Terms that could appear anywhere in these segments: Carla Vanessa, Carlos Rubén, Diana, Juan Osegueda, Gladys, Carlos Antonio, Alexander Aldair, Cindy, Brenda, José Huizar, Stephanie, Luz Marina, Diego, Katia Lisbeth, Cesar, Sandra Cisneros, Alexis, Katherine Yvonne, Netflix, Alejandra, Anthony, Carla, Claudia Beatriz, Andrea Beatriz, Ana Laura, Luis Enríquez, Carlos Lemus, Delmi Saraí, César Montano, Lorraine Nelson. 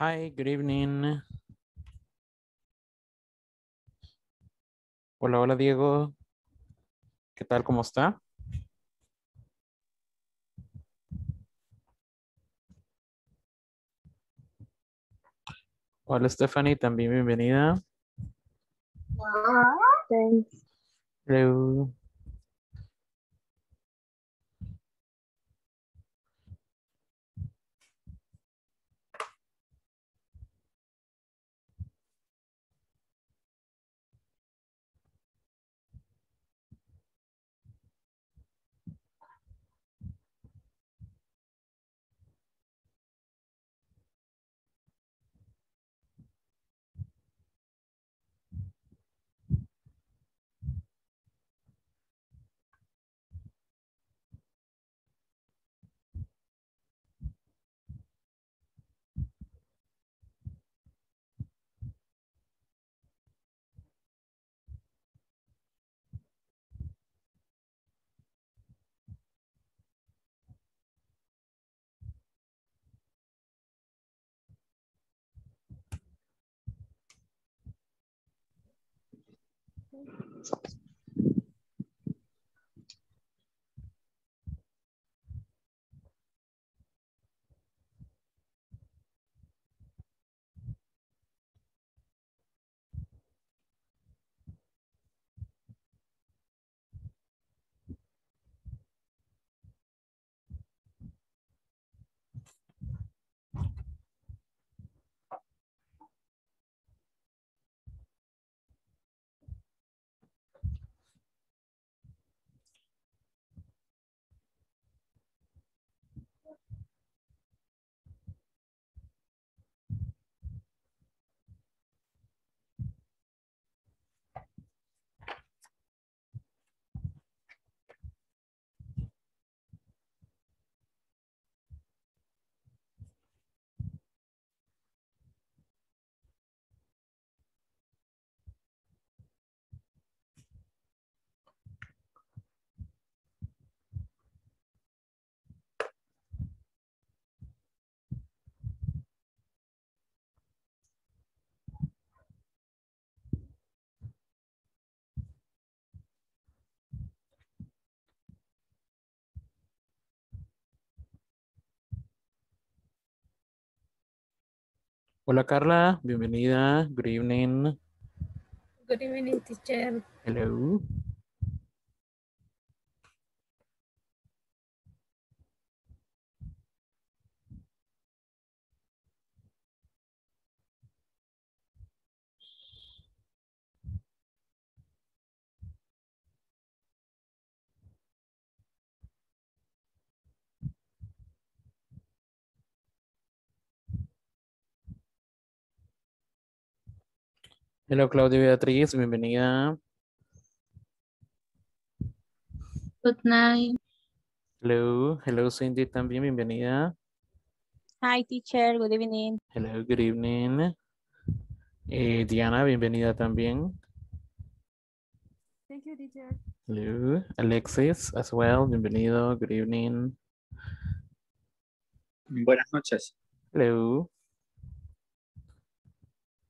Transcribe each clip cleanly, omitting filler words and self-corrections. Hi, good evening. Hola, hola Diego. ¿Qué tal? ¿Cómo está? Hola Stephanie, también bienvenida. Thanks. Hello. Hola Carla, bienvenida. Good evening. Good evening, teacher. Hello. Hello, Claudia Beatriz, bienvenida. Good night. Hello, hello Cindy, también bienvenida. Hi, teacher, good evening. Hello, good evening. Diana, bienvenida también. Thank you, teacher. Hello, Alexis, as well, bienvenido, good evening. Buenas noches. Hello.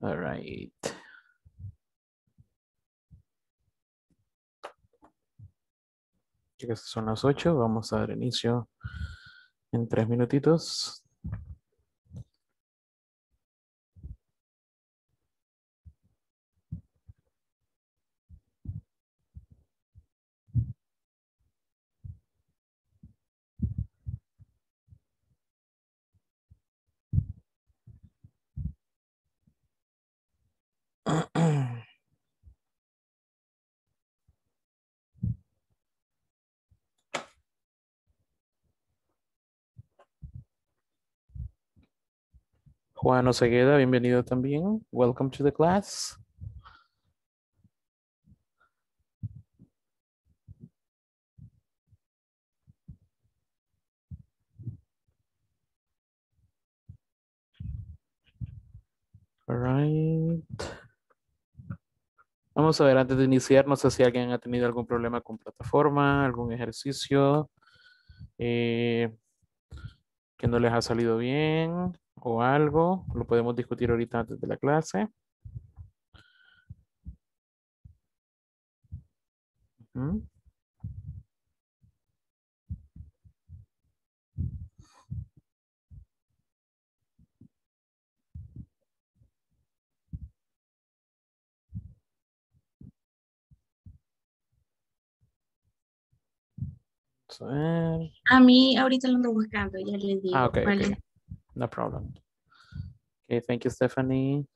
All right. Que son las 8, vamos a dar inicio en 3 minutitos. Juan Osegueda, bienvenido también. Welcome to the class. All right. Vamos a ver, antes de iniciar, no sé si alguien ha tenido algún problema con plataforma, algún ejercicio que no les ha salido bien. o algo, lo podemos discutir ahorita antes de la clase. Uh-huh. A mí ahorita lo ando buscando, ya le digo. Ah, okay, vale. Okay. No problem. Okay, thank you, Stephanie.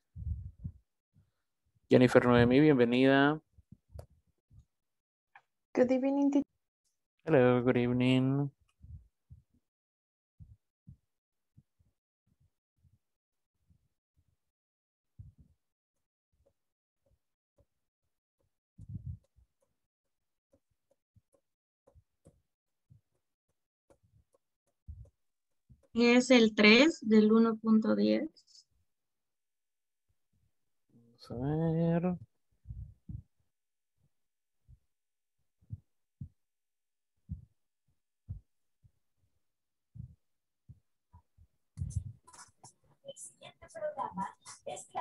Jennifer Noemi, bienvenida. Good evening, teacher. Hello, good evening. Es el 3 del 1.10. Vamos a ver.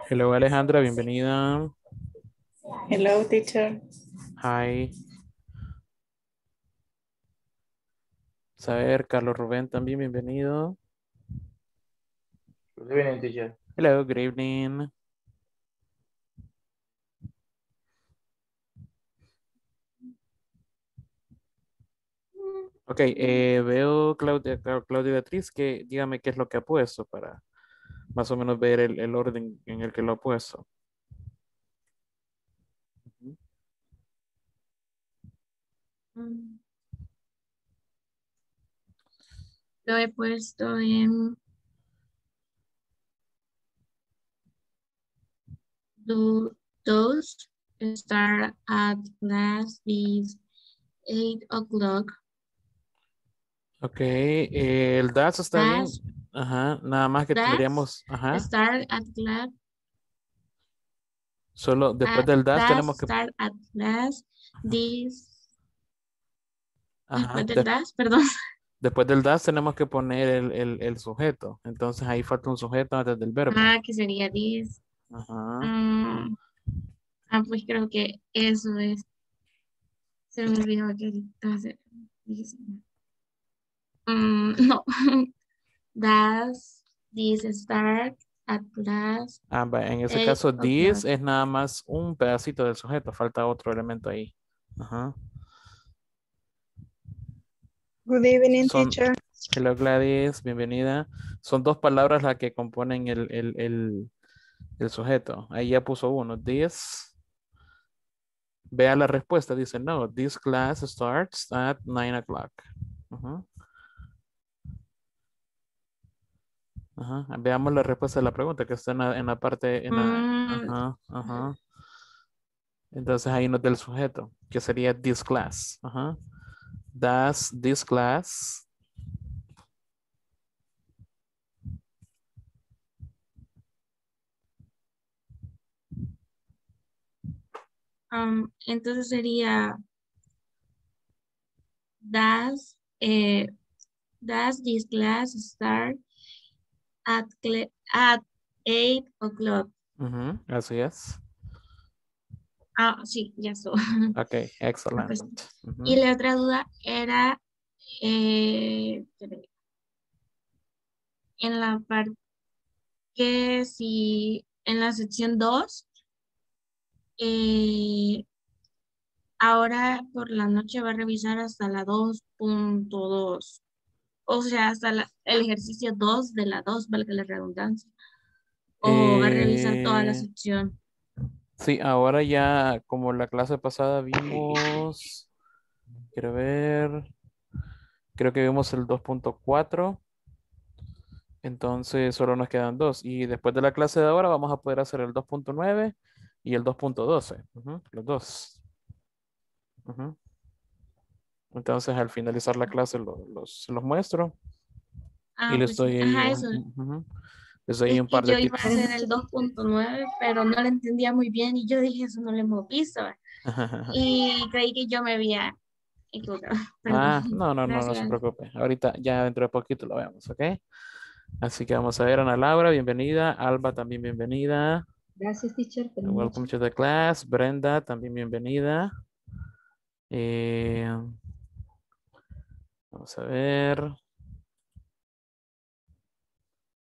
Hello, Alejandra, bienvenida. Hello, teacher. Hi. Vamos a ver, Carlos Rubén también, bienvenido. Good evening, teacher. Hello, good evening. Ok, veo Claudia Beatriz, que dígame qué es lo que ha puesto para más o menos ver el orden en el que lo ha puesto. Lo he puesto en... Do those start at class is 8 o'clock? Ok, el das está class, bien. Ajá, nada más que tendríamos. Ajá. Start at class. Solo después del das tenemos que. Start at class, this. Ajá, después del das, perdón. Después del das tenemos que poner el sujeto. Entonces ahí falta un sujeto antes del verbo. Ah, que sería this. Ajá. Ah, pues creo que eso es. Se me olvidó que ahorita no. Does this start at class? Ah, en ese caso this es nada más un pedacito del sujeto. Falta otro elemento ahí. Ajá. Good evening, teacher. Hello, Gladys. Bienvenida. Son dos palabras las que componen el sujeto. Ahí ya puso uno. This. Vea la respuesta. Dice no. This class starts at 9 o'clock. Uh-huh. Uh-huh. Veamos la respuesta de la pregunta que está en la parte. Uh-huh. Uh-huh. Entonces ahí nos da el sujeto, que sería this class. Uh-huh. Does this class. Entonces sería does this class start at 8 o'clock? Uh-huh. Así es. Ah, sí, ya so. Ok, excelente. Uh-huh. Y la otra duda era en la parte que si en la sección 2 ahora por la noche va a revisar hasta la 2.2, o sea hasta el ejercicio 2 de la 2, valga la redundancia, o va a revisar toda la sección. Sí, ahora ya como la clase pasada vimos, quiero ver, creo que vimos el 2.4. entonces solo nos quedan 2, y después de la clase de ahora vamos a poder hacer el 2.9 y el 2.12, uh-huh, los dos. Uh-huh. Entonces, al finalizar la clase los muestro. Ah, y les doy pues, un par de yo iba a hacer el 2.9, pero no lo entendía muy bien y yo dije, eso no lo hemos visto. Y creí que yo me había equivocado. Perdón. Ah, no se preocupe. Ahorita ya dentro de poquito lo vemos, ¿ok? Así que vamos a ver, Ana Laura, bienvenida. Alba, también bienvenida. Gracias, teacher. Welcome to the class. Brenda, también bienvenida. Vamos a ver.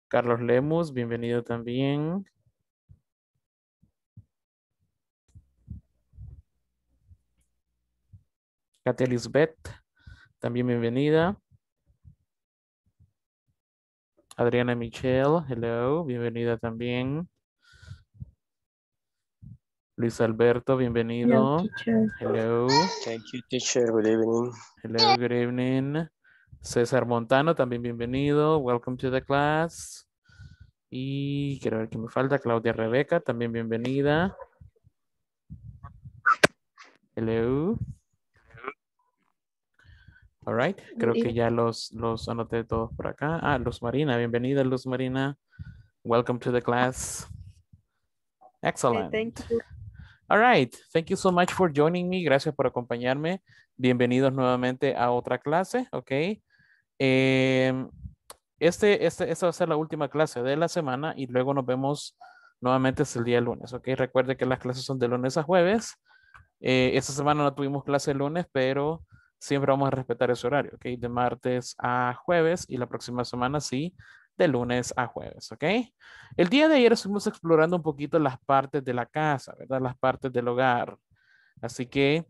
Carlos Lemus, bienvenido también. Katia Lisbeth, también bienvenida. Adriana Michelle, hello, bienvenida también. Luis Alberto, bienvenido. Hello, teacher. Hello. Thank you, teacher. Good evening. Hello, good evening. César Montano, también bienvenido. Welcome to the class. Y quiero ver qué me falta. Claudia Rebeca, también bienvenida. Hello. All right. Creo que ya los anoté todos por acá. Ah, Luz Marina, bienvenida, Luz Marina. Welcome to the class. Excellent. Thank you. All right, thank you so much for joining me. Gracias por acompañarme. Bienvenidos nuevamente a otra clase, ok. Esta va a ser la última clase de la semana y luego nos vemos nuevamente el día lunes, ok. Recuerde que las clases son de lunes a jueves. Esta semana no tuvimos clase el lunes, pero siempre vamos a respetar ese horario, ok. De martes a jueves y la próxima semana sí, de lunes a jueves, ¿ok? El día de ayer estuvimos explorando un poquito las partes de la casa, ¿verdad? Las partes del hogar. Así que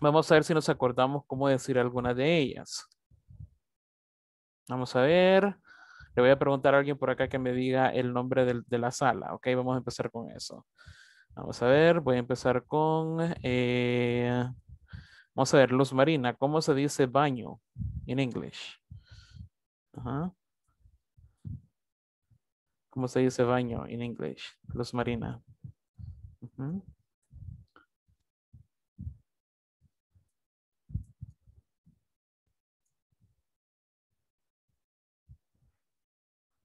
vamos a ver si nos acordamos cómo decir alguna de ellas. Vamos a ver. Le voy a preguntar a alguien por acá que me diga el nombre de la sala, ¿ok? Vamos a empezar con eso. Vamos a ver, voy a empezar con... vamos a ver, Luz Marina, ¿cómo se dice baño en English? Ajá. ¿Cómo se dice baño en English? Luz Marina. Uh-huh.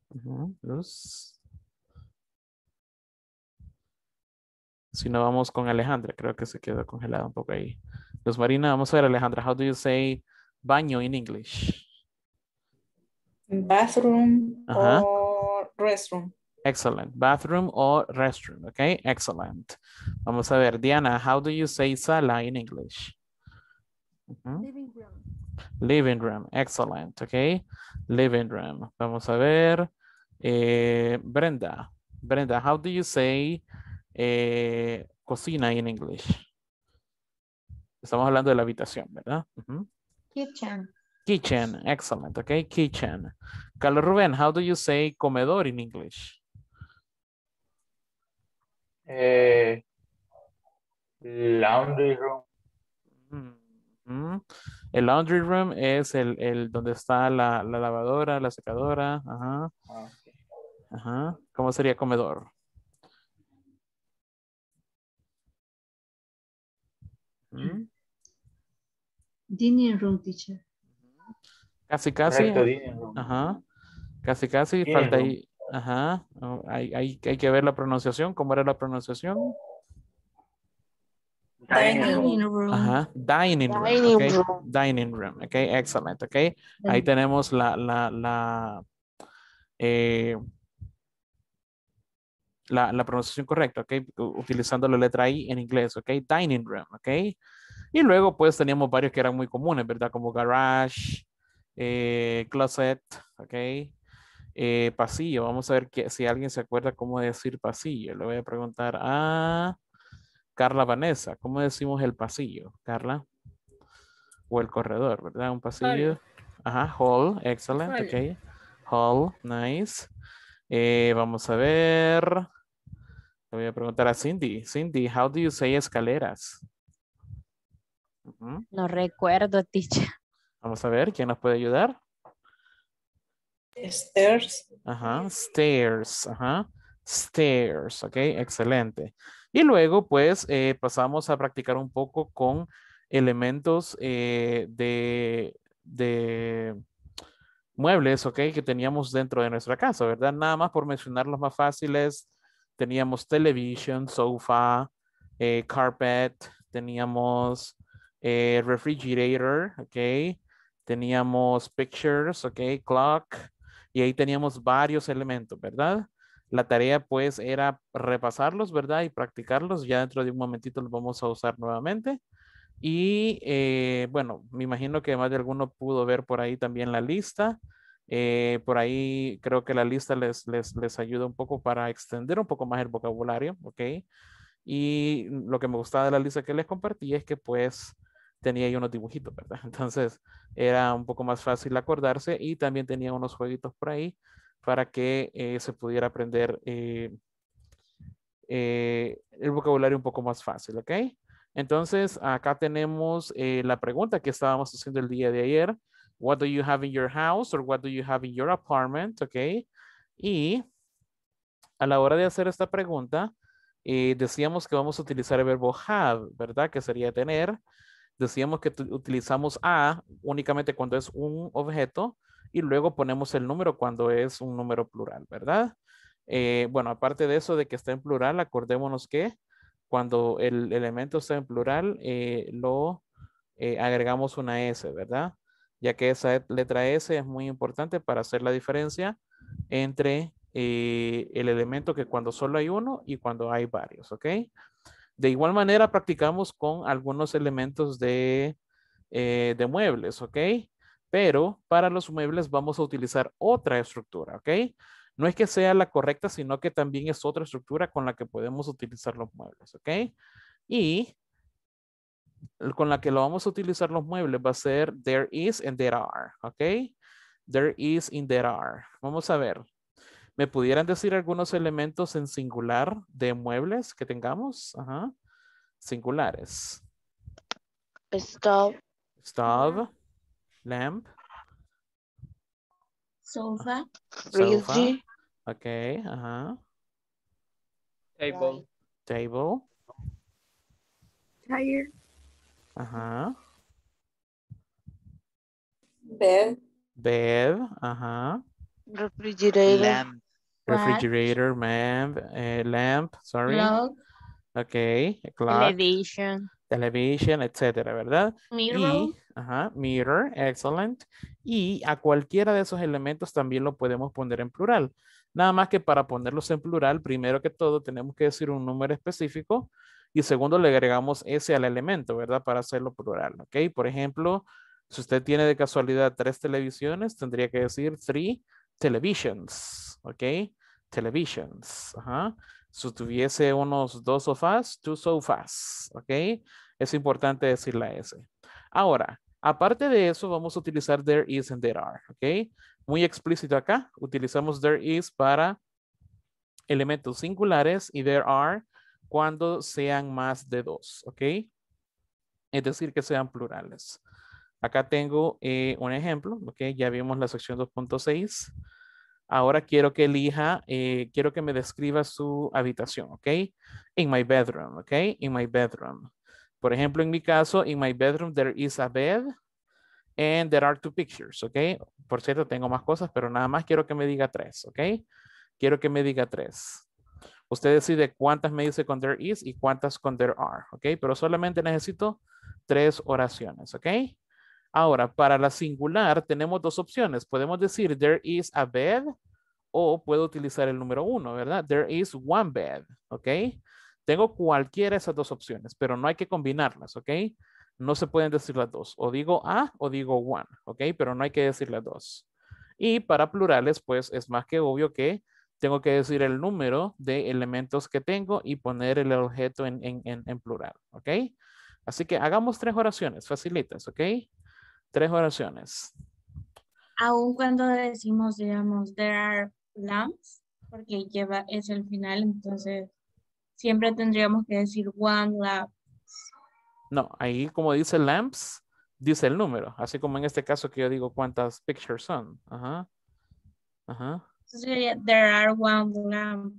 Uh-huh. Luz. Si no, vamos con Alejandra. Creo que se quedó congelada un poco ahí. Luz Marina, vamos a ver, Alejandra. How do you say baño in English? Bathroom. Ajá. Uh-huh. Restroom. Excellent. Bathroom or restroom. Okay. Excellent. Vamos a ver. Diana, how do you say sala in English? Uh-huh. Living room. Living room. Excellent. Okay. Living room. Vamos a ver. Brenda. Brenda, how do you say cocina in English? Estamos hablando de la habitación, ¿verdad? Uh-huh. Kitchen. Kitchen, excellent, okay, kitchen. Carlos Rubén, how do you say comedor in English? Laundry room. Mm-hmm. El laundry room es el donde está la lavadora, la secadora. Ajá. Okay. Ajá. ¿Cómo sería comedor? Mm-hmm. Dining room, teacher. Casi, casi. Correcto, ajá. Casi, casi. Bien, falta ahí. Ajá. Hay que ver la pronunciación. ¿Cómo era la pronunciación? Dining room. Ajá. Dining room. Dining okay. room. Dining room. Ok. Excellent. Ok. Ahí tenemos la pronunciación correcta. Ok. Utilizando la letra I en inglés. Ok. Dining room. Ok. Y luego pues teníamos varios que eran muy comunes, ¿verdad? Como garage. Closet, ok. Pasillo, vamos a ver si alguien se acuerda cómo decir pasillo. Le voy a preguntar a Carla Vanessa, ¿cómo decimos el pasillo, Carla? O el corredor, ¿verdad? Un pasillo. Hall. Ajá, hall, excellent, hall. Ok. Hall, nice. Vamos a ver. Le voy a preguntar a Cindy. Cindy, how do you say escaleras? Uh-huh. No recuerdo, teacher. Vamos a ver, ¿quién nos puede ayudar? Stairs. Ajá, stairs, ajá. Stairs, ok, excelente. Y luego, pues, pasamos a practicar un poco con elementos de muebles, ok, que teníamos dentro de nuestra casa, ¿verdad? Nada más por mencionar los más fáciles, teníamos televisión, sofá, carpet, teníamos refrigerator, ok. Teníamos pictures, ok, clock. y ahí teníamos varios elementos, ¿verdad? La tarea pues era repasarlos, ¿verdad? Y practicarlos. Ya dentro de un momentito los vamos a usar nuevamente. Y bueno, me imagino que más de alguno pudo ver por ahí también la lista. Por ahí creo que la lista les ayuda un poco para extender un poco más el vocabulario, ¿ok? Y lo que me gustaba de la lista que les compartí es que pues tenía ahí unos dibujitos, ¿verdad? Entonces era un poco más fácil acordarse y también tenía unos jueguitos por ahí para que se pudiera aprender el vocabulario un poco más fácil, ¿ok? Entonces acá tenemos la pregunta que estábamos haciendo el día de ayer. What do you have in your house or what do you have in your apartment? ¿Ok? Y a la hora de hacer esta pregunta, decíamos que vamos a utilizar el verbo have, ¿verdad? Que sería tener. Decíamos que utilizamos a únicamente cuando es un objeto y luego ponemos el número cuando es un número plural, ¿verdad? Bueno, aparte de eso de que está en plural, acordémonos que cuando el elemento está en plural, agregamos una S, ¿verdad? Ya que esa letra S es muy importante para hacer la diferencia entre el elemento que cuando solo hay uno y cuando hay varios, ¿ok? De igual manera practicamos con algunos elementos de muebles, ¿ok? Pero para los muebles vamos a utilizar otra estructura, ¿ok? No es que sea la correcta, sino que también es otra estructura con la que podemos utilizar los muebles, ¿ok? Y con la que lo vamos a utilizar los muebles va a ser there is and there are, ¿ok? There is and there are. Vamos a ver. ¿Me pudieran decir algunos elementos en singular de muebles que tengamos? Ajá. Singulares. Stove. Stove. Lamp. Sofa. Sofa. Ok. Ajá. Table. Table. Tire. Ajá. Bed. Bed. Ajá. Refrigerator. Lamp. Refrigerator, ma'am. Lamp, sorry. Log. Ok. Clock. Television. Television, etcétera, ¿verdad? Mirror. Ajá, mirror, excellent. Y a cualquiera de esos elementos también lo podemos poner en plural. Nada más que para ponerlos en plural, primero que todo tenemos que decir un número específico y segundo le agregamos ese al elemento, ¿verdad? Para hacerlo plural, ¿ok? Por ejemplo, si usted tiene de casualidad 3 televisiones, tendría que decir 3 televisions, ¿ok? Televisions, ajá. Si tuviese unos 2 sofás, 2 sofás, ¿ok? Es importante decir la S. Ahora, aparte de eso, vamos a utilizar there is and there are, ¿ok? Muy explícito acá, utilizamos there is para elementos singulares y there are cuando sean más de 2, ¿ok? Es decir, que sean plurales. Acá tengo un ejemplo, ¿ok? Ya vimos la sección 2.6. Ahora quiero que elija, quiero que me describa su habitación, ¿ok? In my bedroom, ¿ok? In my bedroom. Por ejemplo, en mi caso, in my bedroom there is a bed and there are 2 pictures, ¿ok? Por cierto, tengo más cosas, pero nada más quiero que me diga 3, ¿ok? Quiero que me diga 3. Usted decide cuántas me dice con there is y cuántas con there are, ¿ok? Pero solamente necesito 3 oraciones, ¿ok? Ahora, para la singular tenemos 2 opciones. Podemos decir there is a bed o puedo utilizar el número 1, ¿verdad? There is one bed, ¿ok? Tengo cualquiera de esas 2 opciones, pero no hay que combinarlas, ¿ok? No se pueden decir las 2. O digo a o digo one, ¿ok? Pero no hay que decir las 2. Y para plurales, pues es más que obvio que tengo que decir el número de elementos que tengo y poner el objeto en plural, ¿ok? Así que hagamos 3 oraciones facilitas, ¿ok? 3 oraciones. Aún cuando decimos, digamos, there are lamps, porque lleva, es el final, entonces siempre tendríamos que decir one lamp. No, ahí como dice lamps, dice el número, así como en este caso que yo digo cuántas pictures son. Ajá. Ajá. Sería there are one lamp.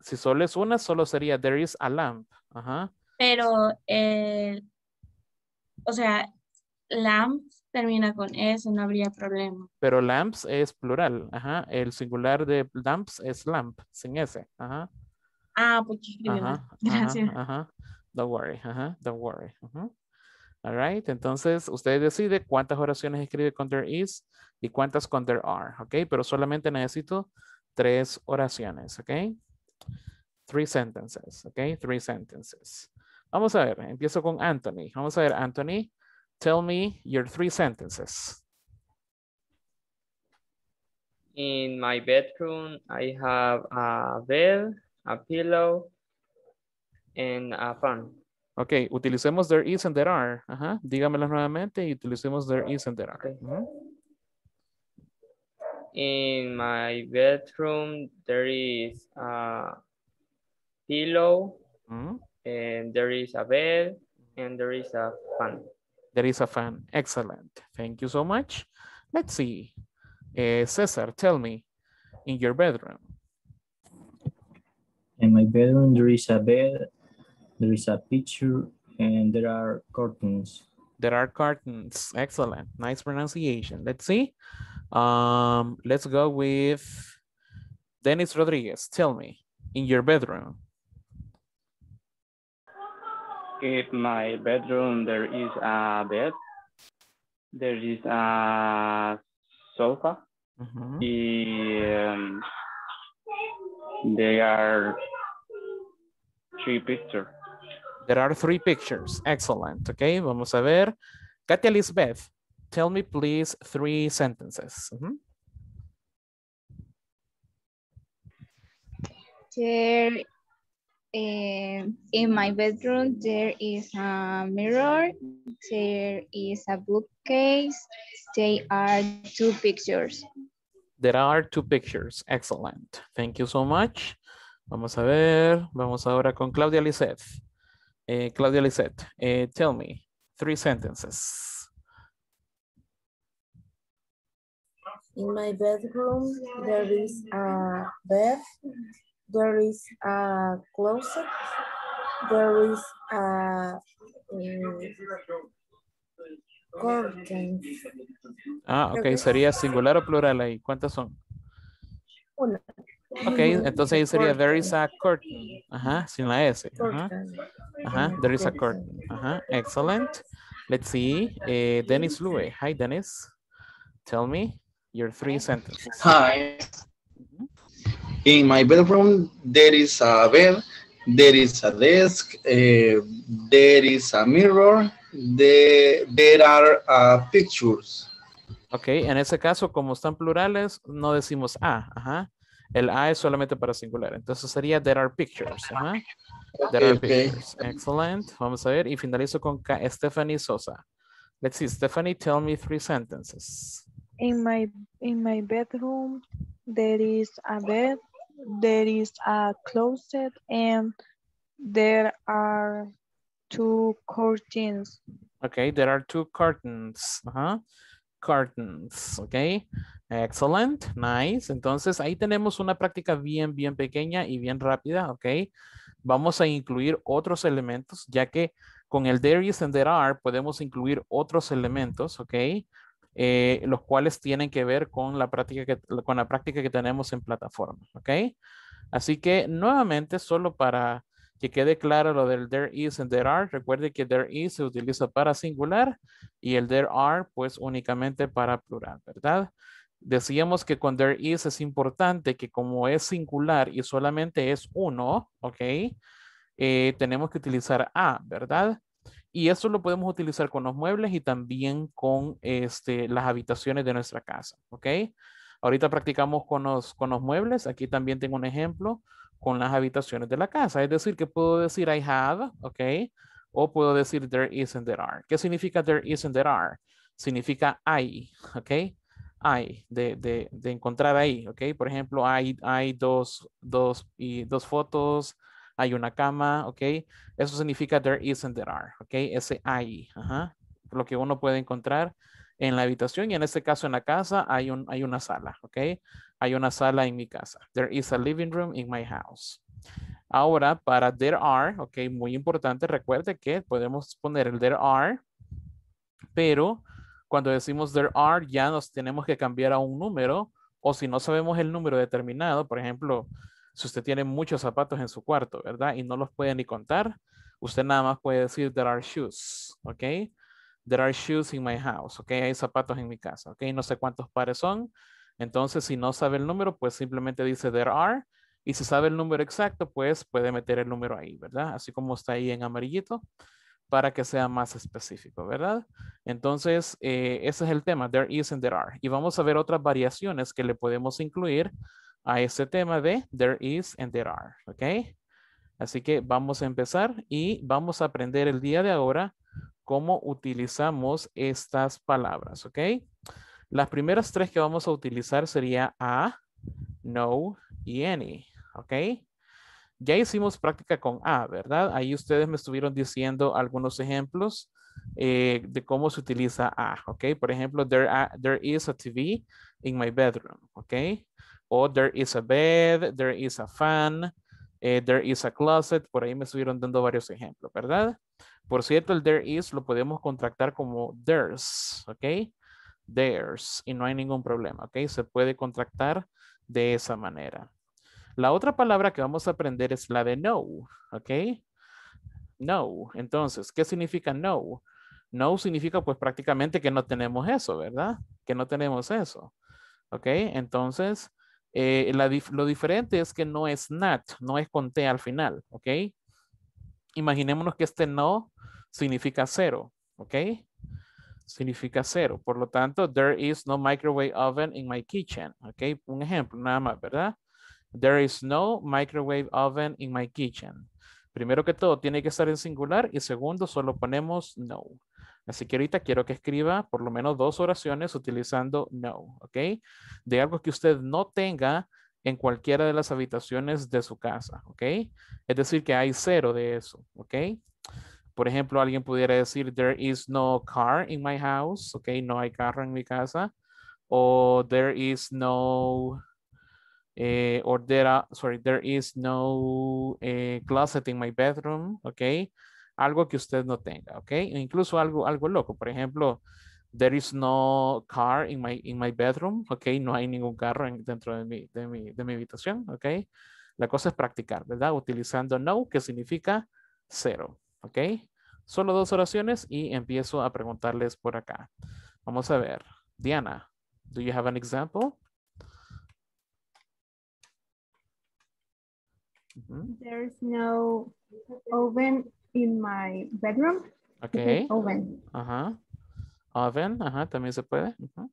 Si solo es una, solo sería there is a lamp. Ajá. Pero, o sea, lamps termina con S, no habría problema. Pero lamps es plural, ajá. El singular de lamps es lamp, sin S, ajá. Ah, pues escribe. Gracias. Ajá, ajá. Don't worry, ajá, don't worry. Ajá. All right. Entonces, usted decide cuántas oraciones escribe con there is y cuántas con there are. Ok. Pero solamente necesito 3 oraciones. Ok. 3 sentences. Ok. 3 sentences. Vamos a ver. Empiezo con Anthony. Vamos a ver, Anthony. Tell me your 3 sentences. In my bedroom, I have a bed, a pillow, and a fan. Ok, utilicemos there is and there are. Ajá. Dígamelas nuevamente y utilicemos there is and there are. Okay. Uh-huh. In my bedroom, there is a pillow, uh-huh, and there is a bed, and there is a fan. There is a fan. Excellent. Thank you so much. Let's see. Cesar, tell me, in your bedroom. In my bedroom, there is a bed, there is a picture, and there are curtains. There are curtains. Excellent. Nice pronunciation. Let's see. Let's go with Dennis Rodríguez. Tell me, in your bedroom. In my bedroom, there is a bed, there is a sofa, uh-huh, and there are 3 pictures. There are 3 pictures. Excellent. Okay, vamos a ver. Katia Lisbeth, tell me please 3 sentences. Uh-huh. There, in my bedroom, there is a mirror, there is a bookcase, there are 2 pictures. There are 2 pictures. Excellent. Thank you so much. Vamos a ver. Vamos ahora con Claudia Lizette. Claudia Lizette, tell me 3 sentences. In my bedroom, there is a bed, there is a closet, there is a curtain. Ah, ok, sería singular o plural ahí. ¿Cuántas son? 1. Ok, entonces ahí sería there is a curtain. Ajá, sin la S. Ajá, ajá, there is a curtain. Ajá, excellent. Let's see. Dennis Lue. Hi, Dennis. Tell me your 3 sentences. Hi. In my bedroom, there is a bed, there is a desk, there is a mirror, there are pictures. Ok, en ese caso, como están plurales, no decimos a. Ajá. El a es solamente para singular. Entonces sería there are pictures. Ajá. There are pictures. Excellent. Vamos a ver. Y finalizo con Stephanie Sosa. Let's see. Stephanie, tell me 3 sentences. In my bedroom, there is a bed, there is a closet, and there are 2 curtains. Okay, there are 2 curtains. Uh-huh. Curtains, okay. Excellent, nice. Entonces, ahí tenemos una práctica bien pequeña y bien rápida, ok. Vamos a incluir otros elementos, ya que con el there is and there are podemos incluir otros elementos, ok. Los cuales tienen que ver con la práctica que tenemos en plataforma, ¿ok? Así que nuevamente, solo para que quede claro lo del there is and there are, recuerde que there is se utiliza para singular y el there are pues únicamente para plural, ¿verdad? Decíamos que con there is es importante que como es singular y solamente es 1, ¿ok? Tenemos que utilizar a, ¿verdad? Y eso lo podemos utilizar con los muebles y también con las habitaciones de nuestra casa, ¿ok? Ahorita practicamos con los muebles. Aquí también tengo un ejemplo con las habitaciones de la casa. Es decir, que puedo decir I have, ¿ok? O puedo decir there is and there are. ¿Qué significa there is and there are? Significa hay, ¿ok? Hay, de encontrar ahí, ¿ok? Por ejemplo, hay dos fotos. Hay una cama, ok. Eso significa there is and there are, ok. Ese hay, ajá, lo que uno puede encontrar en la habitación y en este caso en la casa hay una sala, ok. Hay una sala en mi casa. There is a living room in my house. Ahora para there are, ok, muy importante, recuerde que podemos poner el there are, pero cuando decimos there are ya nos tenemos que cambiar a un número o si no sabemos el número determinado, por ejemplo, si usted tiene muchos zapatos en su cuarto, ¿verdad? Y no los puede ni contar, usted nada más puede decir there are shoes, ¿ok? There are shoes in my house, ok, hay zapatos en mi casa, ok, no sé cuántos pares son. Entonces, si no sabe el número, pues simplemente dice there are. Y si sabe el número exacto, pues puede meter el número ahí, ¿verdad? Así como está ahí en amarillito, para que sea más específico, ¿verdad? Entonces, ese es el tema, there is and there are. Y vamos a ver otras variaciones que le podemos incluir a este tema de there is and there are, ¿ok? Así que vamos a empezar y vamos a aprender el día de ahora cómo utilizamos estas palabras, ¿ok? Las primeras tres que vamos a utilizar sería a, no y any, ¿ok? Ya hicimos práctica con a, ¿verdad? Ahí ustedes me estuvieron diciendo algunos ejemplos de cómo se utiliza a, ¿ok? Por ejemplo, there is a TV in my bedroom, ¿ok? O there is a bed, there is a fan, there is a closet. Por ahí me estuvieron dando varios ejemplos, ¿verdad? Por cierto, el there is lo podemos contractar como there's, ¿ok? There's, y no hay ningún problema, ¿ok? Se puede contractar de esa manera. La otra palabra que vamos a aprender es la de no, ¿ok? No, entonces, ¿qué significa no? No significa pues prácticamente que no tenemos eso, ¿verdad? Que no tenemos eso, ¿ok? Entonces, lo diferente es que no es not, no es con T al final, ¿ok? Imaginémonos que este no significa cero, ¿ok? Significa cero, por lo tanto, there is no microwave oven in my kitchen, ¿ok? Un ejemplo, nada más, ¿verdad? There is no microwave oven in my kitchen. Primero que todo, tiene que estar en singular y segundo, solo ponemos no. Así que ahorita quiero que escriba por lo menos dos oraciones utilizando no, ¿ok? De algo que usted no tenga en cualquiera de las habitaciones de su casa, ¿ok? Es decir, que hay cero de eso, ¿ok? Por ejemplo, alguien pudiera decir, there is no car in my house, ¿ok? No hay carro en mi casa. O there is no... there is no closet in my bedroom, ¿ok? Algo que usted no tenga, ¿ok? E incluso algo loco, por ejemplo, there is no car in my bedroom, ¿ok? No hay ningún carro dentro de mi habitación, ¿ok? La cosa es practicar, ¿verdad? Utilizando no, que significa cero, ¿ok? Solo dos oraciones y empiezo a preguntarles por acá. Vamos a ver. Diana, do you have an example? There's no oven in my bedroom. Okay. Oven. Ajá. Oven, ajá, también se puede. Uh-huh.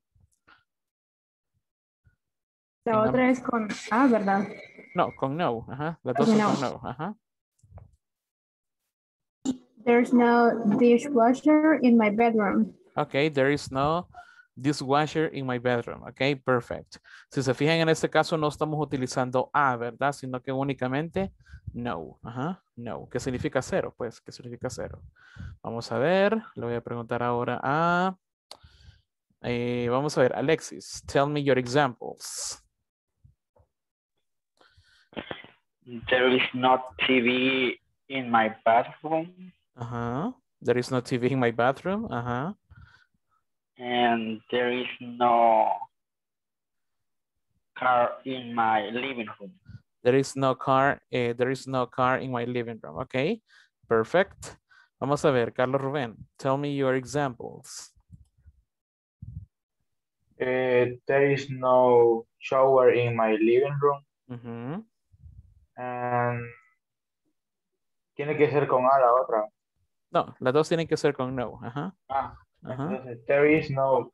La otra es con A, ¿verdad? No, con no, ajá. Las dos son con no, ajá. There's no dishwasher in my bedroom. Okay, there is no dishwasher in my bedroom, ok, perfect. Si se fijan en este caso no estamos utilizando a, ¿verdad? Sino que únicamente no, ajá, no, que significa cero, pues, que significa cero. Vamos a ver, le voy a preguntar ahora a, vamos a ver, Alexis, tell me your examples. There is no TV in my bathroom. Ajá, there is no TV in my bathroom, ajá. And there is no car in my living room. There is no car, there is no car in my living room. Okay, perfect. Vamos a ver, Carlos Rubén, tell me your examples. There is no shower in my living room. Mm-hmm. And tiene que ser con A la otra. No, las dos tienen que ser con no. Ajá. Ah. Uh-huh. Entonces, there is no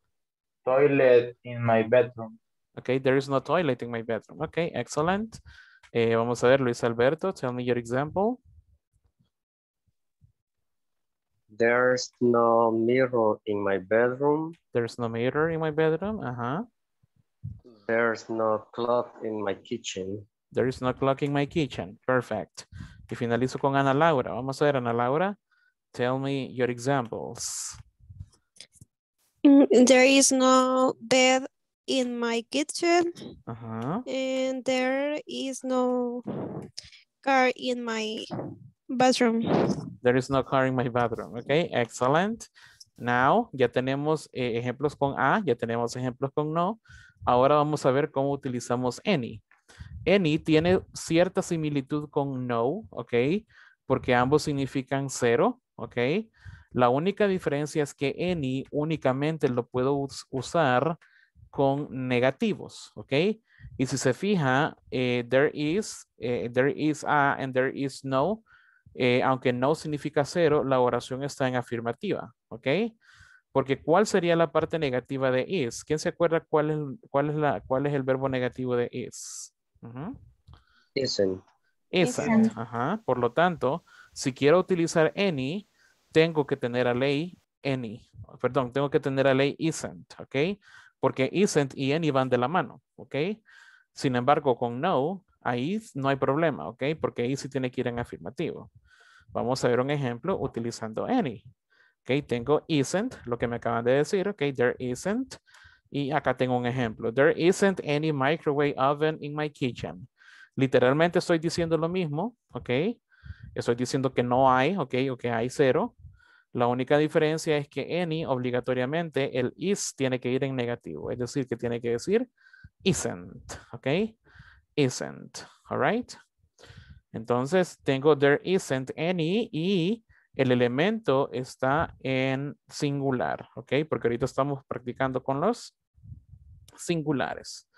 toilet in my bedroom. Okay, there is no toilet in my bedroom. Okay, excellent. Vamos a ver, Luis Alberto, tell me your example. There's no mirror in my bedroom. There's no mirror in my bedroom. Uh-huh. There's no clock in my kitchen. There is no clock in my kitchen. Perfect. Y finalizo con Ana Laura. Vamos a ver, Ana Laura, tell me your examples. There is no bed in my kitchen. Uh-huh. And there is no car in my bathroom. There is no car in my bathroom. Okay, excellent. Now, ya tenemos ejemplos con A, ya tenemos ejemplos con no. Ahora vamos a ver cómo utilizamos any. Any tiene cierta similitud con no, ok, porque ambos significan cero, ok. La única diferencia es que any únicamente lo puedo usar con negativos, ¿ok? Y si se fija, there is a, and there is no, aunque no significa cero, la oración está en afirmativa, ¿ok? Porque ¿cuál sería la parte negativa de is? ¿Quién se acuerda cuál es el verbo negativo de is? Uh-huh. Isn't. Isn't. Ajá. Por lo tanto, si quiero utilizar any, tengo que tener a ley any. Perdón, tengo que tener a ley isn't, ¿ok? Porque isn't y any van de la mano, ¿ok? Sin embargo, con no, ahí no hay problema, ¿ok? Porque ahí sí tiene que ir en afirmativo. Vamos a ver un ejemplo utilizando any. Ok, tengo isn't, lo que me acaban de decir, ok, there isn't. Y acá tengo un ejemplo. There isn't any microwave oven in my kitchen. Literalmente estoy diciendo lo mismo, ok. Estoy diciendo que no hay, ok, o que hay cero. La única diferencia es que any, obligatoriamente, el is tiene que ir en negativo. Es decir, que tiene que decir isn't, ok. Isn't, all right. Entonces, tengo there isn't any y el elemento está en singular, ¿ok? Porque ahorita estamos practicando con los singulares.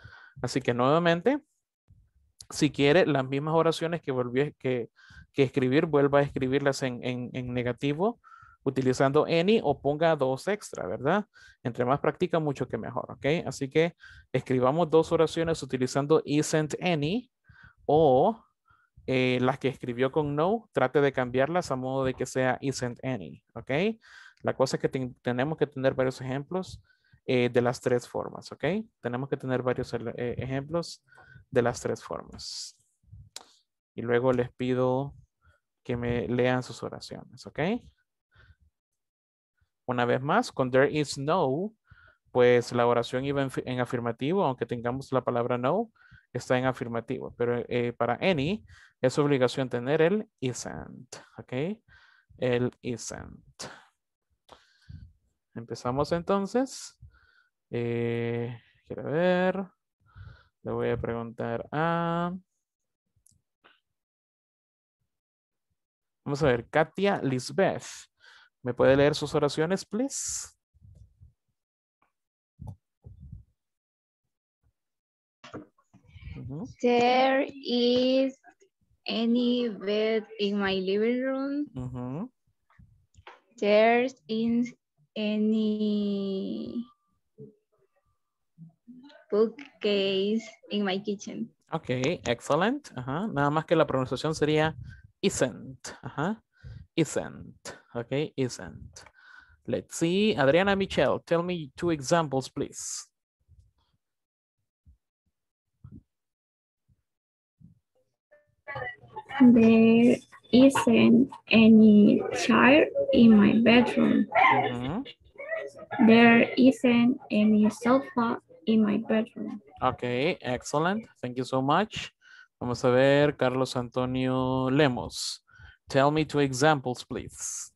Así que nuevamente, si quiere las mismas oraciones que escribir, vuelva a escribirlas en negativo utilizando any o ponga dos extra, ¿verdad? Entre más practica, mucho que mejor, ¿ok? Así que escribamos dos oraciones utilizando isn't any o... las que escribió con no, trate de cambiarlas a modo de que sea isn't any, ¿ok? La cosa es que tenemos que tener varios ejemplos de las tres formas, ¿ok? Tenemos que tener varios ejemplos de las tres formas. Y luego les pido que me lean sus oraciones, ¿ok? Una vez más, con there is no, pues la oración iba en afirmativo, aunque tengamos la palabra no, está en afirmativo, pero para any es obligación tener el isn't, ¿ok? El isn't. Empezamos entonces. Quiero ver. Le voy a preguntar a... Vamos a ver, Katia Lisbeth. ¿Me puede leer sus oraciones, please? There is any bed in my living room. Uh-huh. There is any bookcase in my kitchen. Okay, excellent. Uh-huh. Nada más que la pronunciación sería isn't. Uh-huh. Isn't. Okay, isn't. Let's see. Adriana Michelle, tell me two examples, please. There isn't any chair in my bedroom. Mm-hmm. There isn't any sofa in my bedroom. Okay, excellent. Thank you so much. Vamos a ver, Carlos Antonio Lemus. Tell me two examples, please.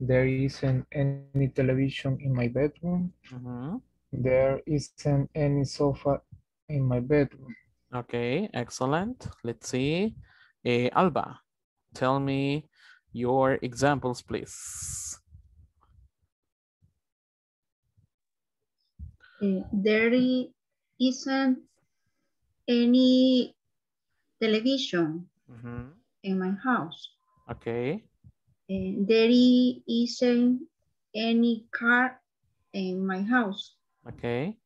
There isn't any television in my bedroom. Mm-hmm. There isn't any sofa in my bedroom. Okay, excellent. Let's see. Alba, tell me your examples, please. There isn't any television mm-hmm. in my house. Okay. There isn't any car in my house. Okay.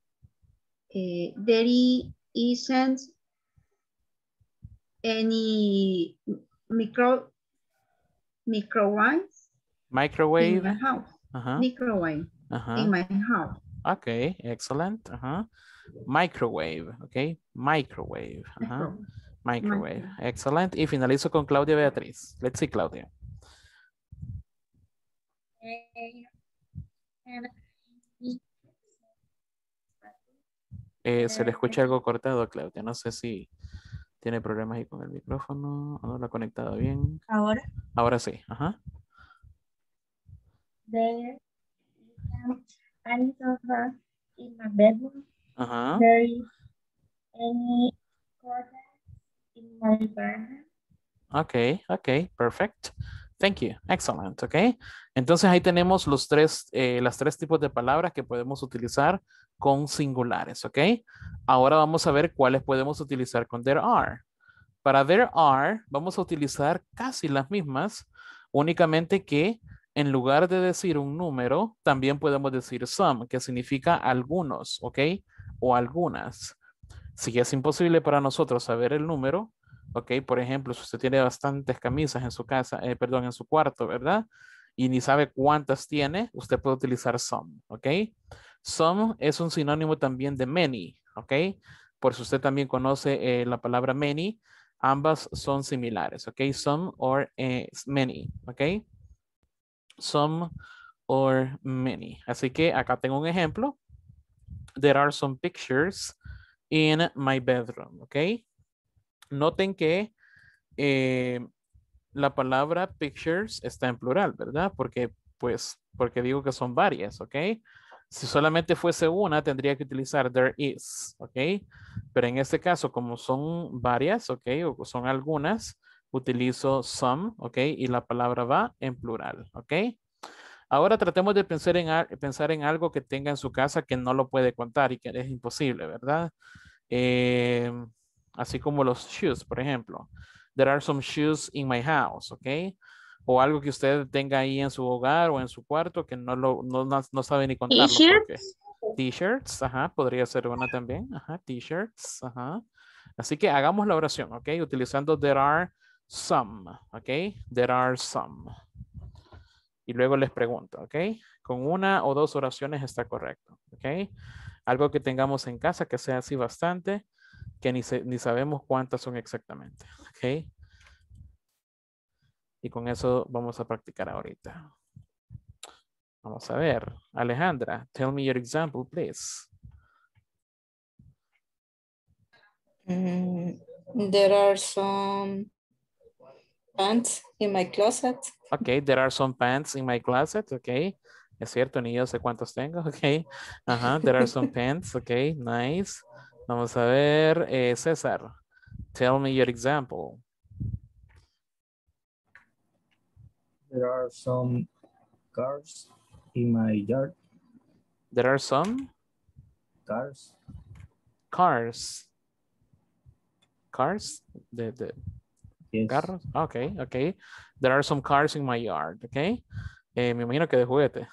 There isn't any microwave in my house. Uh-huh. Microwave uh-huh. in my house. Okay, excellent. Uh-huh. Microwave. Okay, microwave. Uh-huh. Microwave. Excellent. Y finalizo con Claudia Beatriz. Let's see, Claudia. Se le escucha algo cortado, Claudia. No sé si tiene problemas ahí con el micrófono. No lo ha conectado bien. ¿Ahora? Ahora sí. Ajá. There is any sofa in my bedroom. Ajá. There is any corner in my bedroom. Okay, okay, perfect. Thank you. Excellent. Ok. Entonces ahí tenemos los tres, las tres tipos de palabras que podemos utilizar con singulares. Ok. Ahora vamos a ver cuáles podemos utilizar con there are. Para there are vamos a utilizar casi las mismas, únicamente que en lugar de decir un número, también podemos decir some, que significa algunos, ¿ok? O algunas. Si es imposible para nosotros saber el número, ¿ok? Por ejemplo, si usted tiene bastantes camisas en su casa, perdón, en su cuarto, ¿verdad? Y ni sabe cuántas tiene, usted puede utilizar some, ¿ok? Some es un sinónimo también de many, ¿ok? Por si usted también conoce la palabra many, ambas son similares, ¿ok? Some or many, ¿ok? Some or many. Así que acá tengo un ejemplo. There are some pictures in my bedroom. Ok. Noten que la palabra pictures está en plural, ¿verdad? Porque, pues, porque digo que son varias. Ok. Si solamente fuese una, tendría que utilizar there is. Ok. Pero en este caso, como son varias, ok, o son algunas, utilizo some, ok, y la palabra va en plural, ok. Ahora tratemos de pensar en algo que tenga en su casa que no lo puede contar y que es imposible, ¿verdad? Así como los shoes, por ejemplo. There are some shoes in my house, ok. O algo que usted tenga ahí en su hogar o en su cuarto que no sabe ni contarlo. T-shirts. T-shirts, ajá, podría ser una también, ajá, t-shirts, ajá. Así que hagamos la oración, ok, utilizando there are some, ok, there are some. Y luego les pregunto, ok, con una o dos oraciones está correcto, ok. Algo que tengamos en casa que sea así bastante, que ni sabemos cuántas son exactamente, ok. Y con eso vamos a practicar ahorita. Vamos a ver, Alejandra, tell me your example, please. There are some pants in my closet. Okay, there are some pants in my closet. Okay, es cierto, ni yo sé cuántos tengo. Okay, ajá, there are some pants. Okay, nice. Vamos a ver, César, tell me your example. There are some cars in my yard. There are some cars. Cars. Cars, yes. Carros, ok. There are some cars in my yard, ok. Me imagino que de juguete.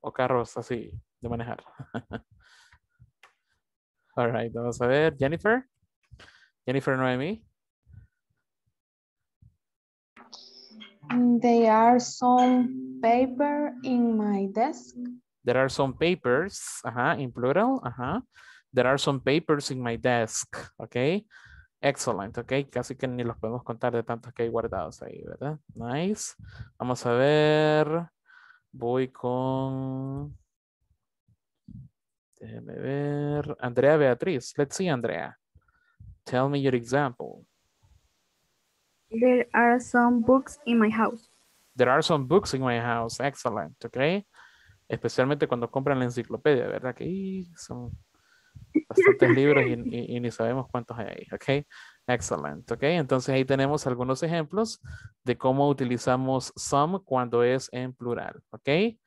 O carros así, de manejar. All right, vamos a ver, Jennifer. Jennifer Noemi. There are some paper in my desk. There are some papers, ajá, in plural, ajá. There are some papers in my desk, ok. Excellent, ok. Casi que ni los podemos contar de tantos que hay guardados ahí, ¿verdad? Nice. Vamos a ver. Voy con... Déjeme ver. Andrea Beatriz. Let's see, Andrea. Tell me your example. There are some books in my house. There are some books in my house. Excellent, ok. Especialmente cuando compran la enciclopedia, ¿verdad? Que son... bastantes libros y ni sabemos cuántos hay ahí, ok. Excellent, ok. Entonces ahí tenemos algunos ejemplos de cómo utilizamos some cuando es en plural, ok.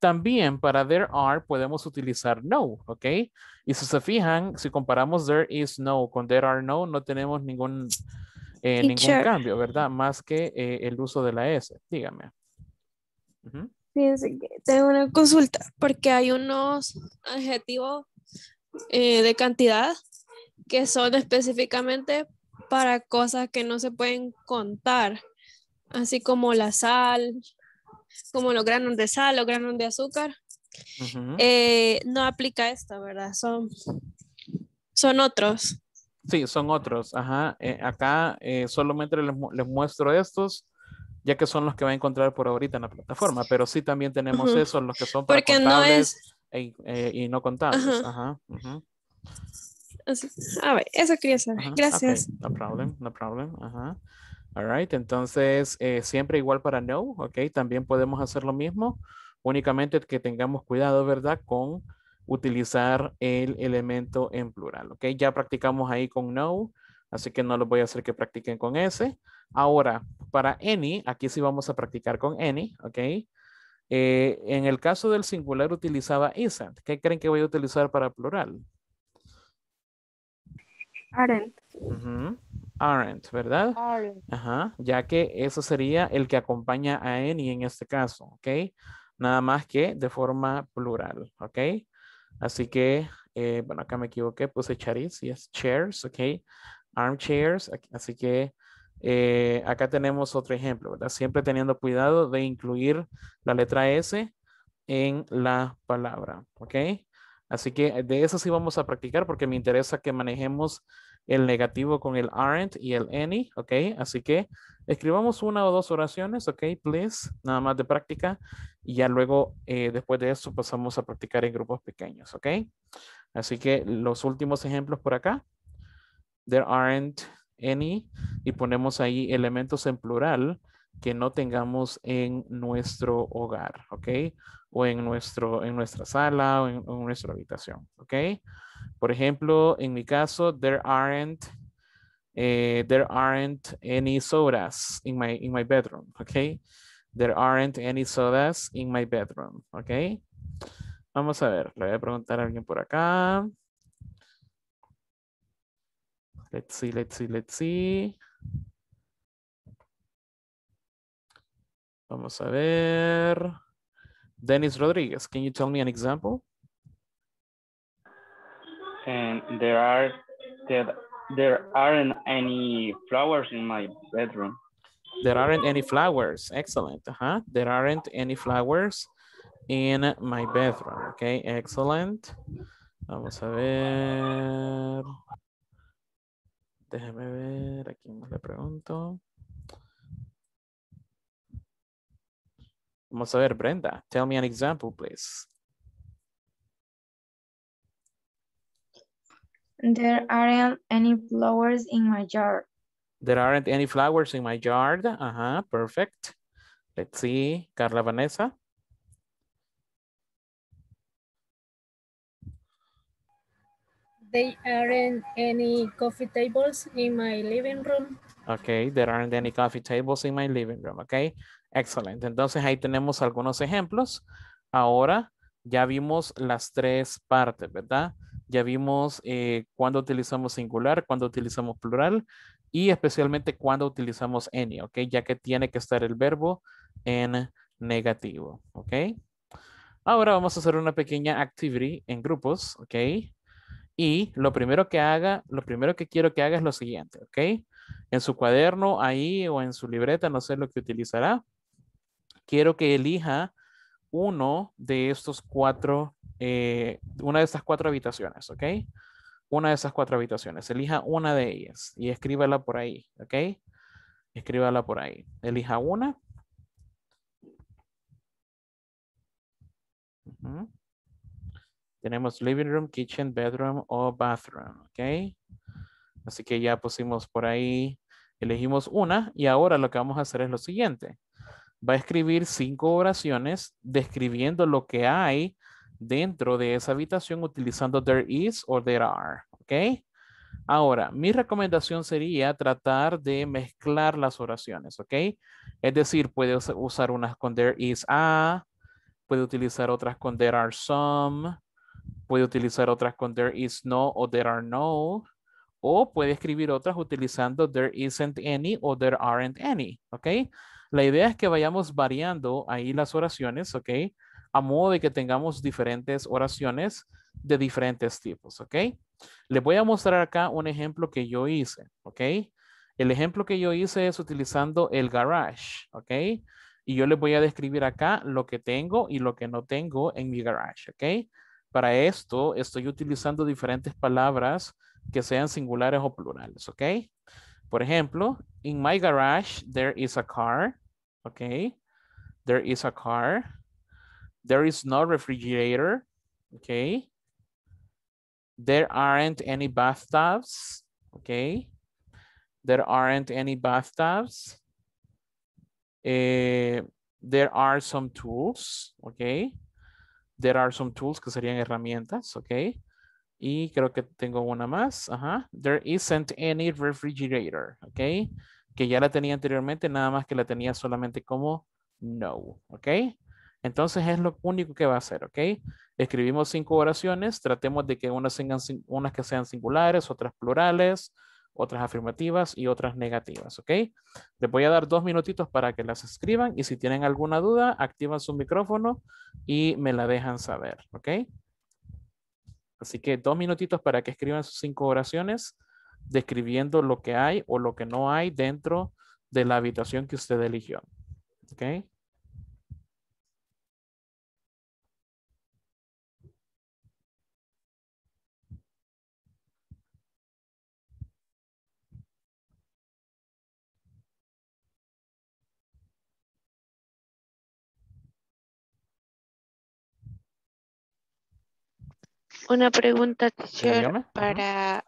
También para there are podemos utilizar no, ok. Y si se fijan, si comparamos there is no con there are no, no tenemos ningún cambio, ¿verdad? Más que el uso de la S, dígame. Uh-huh. Fíjense que tengo una consulta, porque hay unos adjetivos de cantidad que son específicamente para cosas que no se pueden contar, así como la sal, como los granos de sal, los granos de azúcar. Uh-huh. No aplica esta, ¿verdad? Son otros. Sí, son otros, ajá. Acá solamente les muestro estos, ya que son los que va a encontrar por ahorita en la plataforma, pero sí también tenemos uh-huh. esos, los que son para porque contables. No es... y no contables. Ajá. Ajá. Uh-huh. A ver, eso quería saber. Ajá. Gracias. Okay. No problem. Ajá. All right. Entonces, siempre igual para no, ok. También podemos hacer lo mismo, únicamente que tengamos cuidado, ¿verdad? Con utilizar el elemento en plural, ok. Ya practicamos ahí con no, Así que no los voy a hacer que practiquen con ese. Ahora, para any, aquí sí vamos a practicar con any, ¿ok? En el caso del singular utilizaba isn't. ¿Qué creen que voy a utilizar para plural? Aren't. Uh-huh. Aren't, ¿verdad? Aren't. Ajá, ya que eso sería el que acompaña a any en este caso, ¿ok? Nada más que de forma plural, ¿ok? Así que, bueno, acá me equivoqué, puse charis y es chairs, ¿ok? Armchairs, así que acá tenemos otro ejemplo, ¿verdad? Siempre teniendo cuidado de incluir la letra S en la palabra, ¿ok? Así que de eso sí vamos a practicar porque me interesa que manejemos el negativo con el aren't y el any, ¿ok? Así que escribamos una o dos oraciones, ¿ok? Please, nada más de práctica. Y ya luego, después de eso, pasamos a practicar en grupos pequeños, ¿ok? Así que los últimos ejemplos por acá. There aren't any. Y ponemos ahí elementos en plural que no tengamos en nuestro hogar, ¿ok? O en nuestra sala o en nuestra habitación, ¿ok? Por ejemplo, en mi caso, there aren't any sodas in my bedroom, ¿ok? There aren't any sodas in my bedroom, ¿ok? Vamos a ver, le voy a preguntar a alguien por acá. Let's see. Vamos a ver. Dennis Rodríguez, can you tell me an example? And there aren't any flowers in my bedroom. There aren't any flowers. Excellent. Uh-huh. There aren't any flowers in my bedroom. Okay, excellent. Vamos a ver. Déjame ver, aquí le pregunto. Vamos a ver, Brenda, tell me an example, please. There aren't any flowers in my yard. There aren't any flowers in my yard. Uh-huh, perfect. Let's see, Carla Vanessa. There aren't any coffee tables in my living room. Okay, there aren't any coffee tables in my living room. Okay, excellent. Entonces ahí tenemos algunos ejemplos. Ahora ya vimos las tres partes, ¿verdad? Ya vimos cuándo utilizamos singular, cuándo utilizamos plural y especialmente cuándo utilizamos any, ¿ok? Ya que tiene que estar el verbo en negativo, ¿ok? Ahora vamos a hacer una pequeña activity en grupos, ¿ok? Y lo primero que quiero que haga es lo siguiente, ¿ok? En su cuaderno ahí o en su libreta, no sé lo que utilizará, quiero que elija una de estas cuatro habitaciones, ¿ok? Una de esas cuatro habitaciones, elija una de ellas y escríbala por ahí, ¿ok? Escríbala por ahí, elija una. Uh-huh. Tenemos living room, kitchen, bedroom o bathroom, ¿ok? Así que ya pusimos por ahí, elegimos una y ahora lo que vamos a hacer es lo siguiente. Va a escribir 5 oraciones describiendo lo que hay dentro de esa habitación utilizando there is o there are, ¿ok? Ahora, mi recomendación sería tratar de mezclar las oraciones, ¿ok? Es decir, puedes usar unas con there is a, puede utilizar otras con there are some, puede utilizar otras con there is no o there are no, o puede escribir otras utilizando there isn't any o there aren't any, ¿ok? La idea es que vayamos variando ahí las oraciones, ¿ok? A modo de que tengamos diferentes oraciones de diferentes tipos, ¿ok? Les voy a mostrar acá un ejemplo que yo hice, ¿ok? El ejemplo que yo hice es utilizando el garage, ¿ok? Y yo les voy a describir acá lo que tengo y lo que no tengo en mi garage, ¿ok? Para esto estoy utilizando diferentes palabras que sean singulares o plurales, ¿ok? Por ejemplo, in my garage, there is a car, ¿ok? There is a car. There is no refrigerator, ¿ok? There aren't any bathtubs, ¿ok? There aren't any bathtubs. There are some tools, ¿ok? There are some tools que serían herramientas, ¿ok? Y creo que tengo una más. Ajá. There isn't any refrigerator. Ok. Que ya la tenía anteriormente, nada más que la tenía solamente como no. Ok. Entonces es lo único que va a hacer. Ok. Escribimos 5 oraciones. Tratemos de que unas que sean singulares, otras plurales, otras afirmativas y otras negativas. Ok. Les voy a dar 2 minutitos para que las escriban. Y si tienen alguna duda, activan su micrófono y me la dejan saber. Ok. Así que 2 minutitos para que escriban sus 5 oraciones describiendo lo que hay o lo que no hay dentro de la habitación que usted eligió. ¿Ok? Una pregunta, teacher, para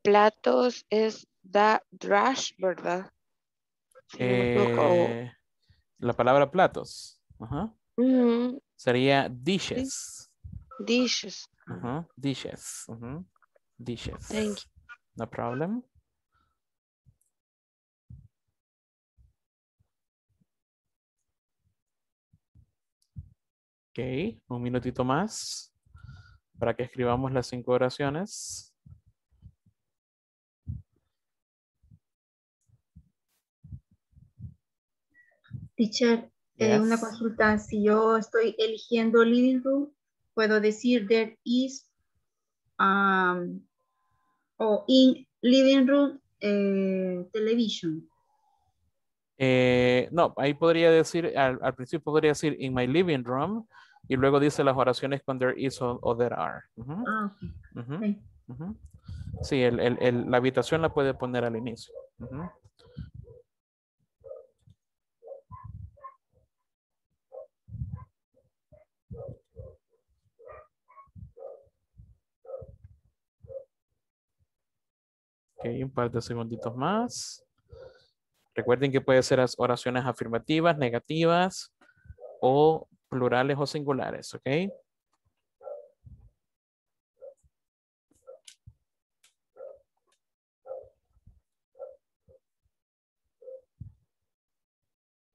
platos es the trash, ¿verdad? La palabra platos. Ajá. Uh-huh. Sería dishes. Dishes. Uh-huh. Dishes. Uh-huh. Dishes. Thank you. No problem. Ok, un minutito más para que escribamos las 5 oraciones. Teacher, yes. Una consulta. Si yo estoy eligiendo living room, puedo decir there is o in living room television. No, ahí podría decir, al principio podría decir in my living room. Y luego dice las oraciones con there is o there are. Uh-huh. Ah, okay. Uh-huh. Okay. Uh-huh. Sí, la habitación la puede poner al inicio. Uh-huh. Ok, un par de segunditos más. Recuerden que puede ser las oraciones afirmativas, negativas o plurales o singulares, ¿ok?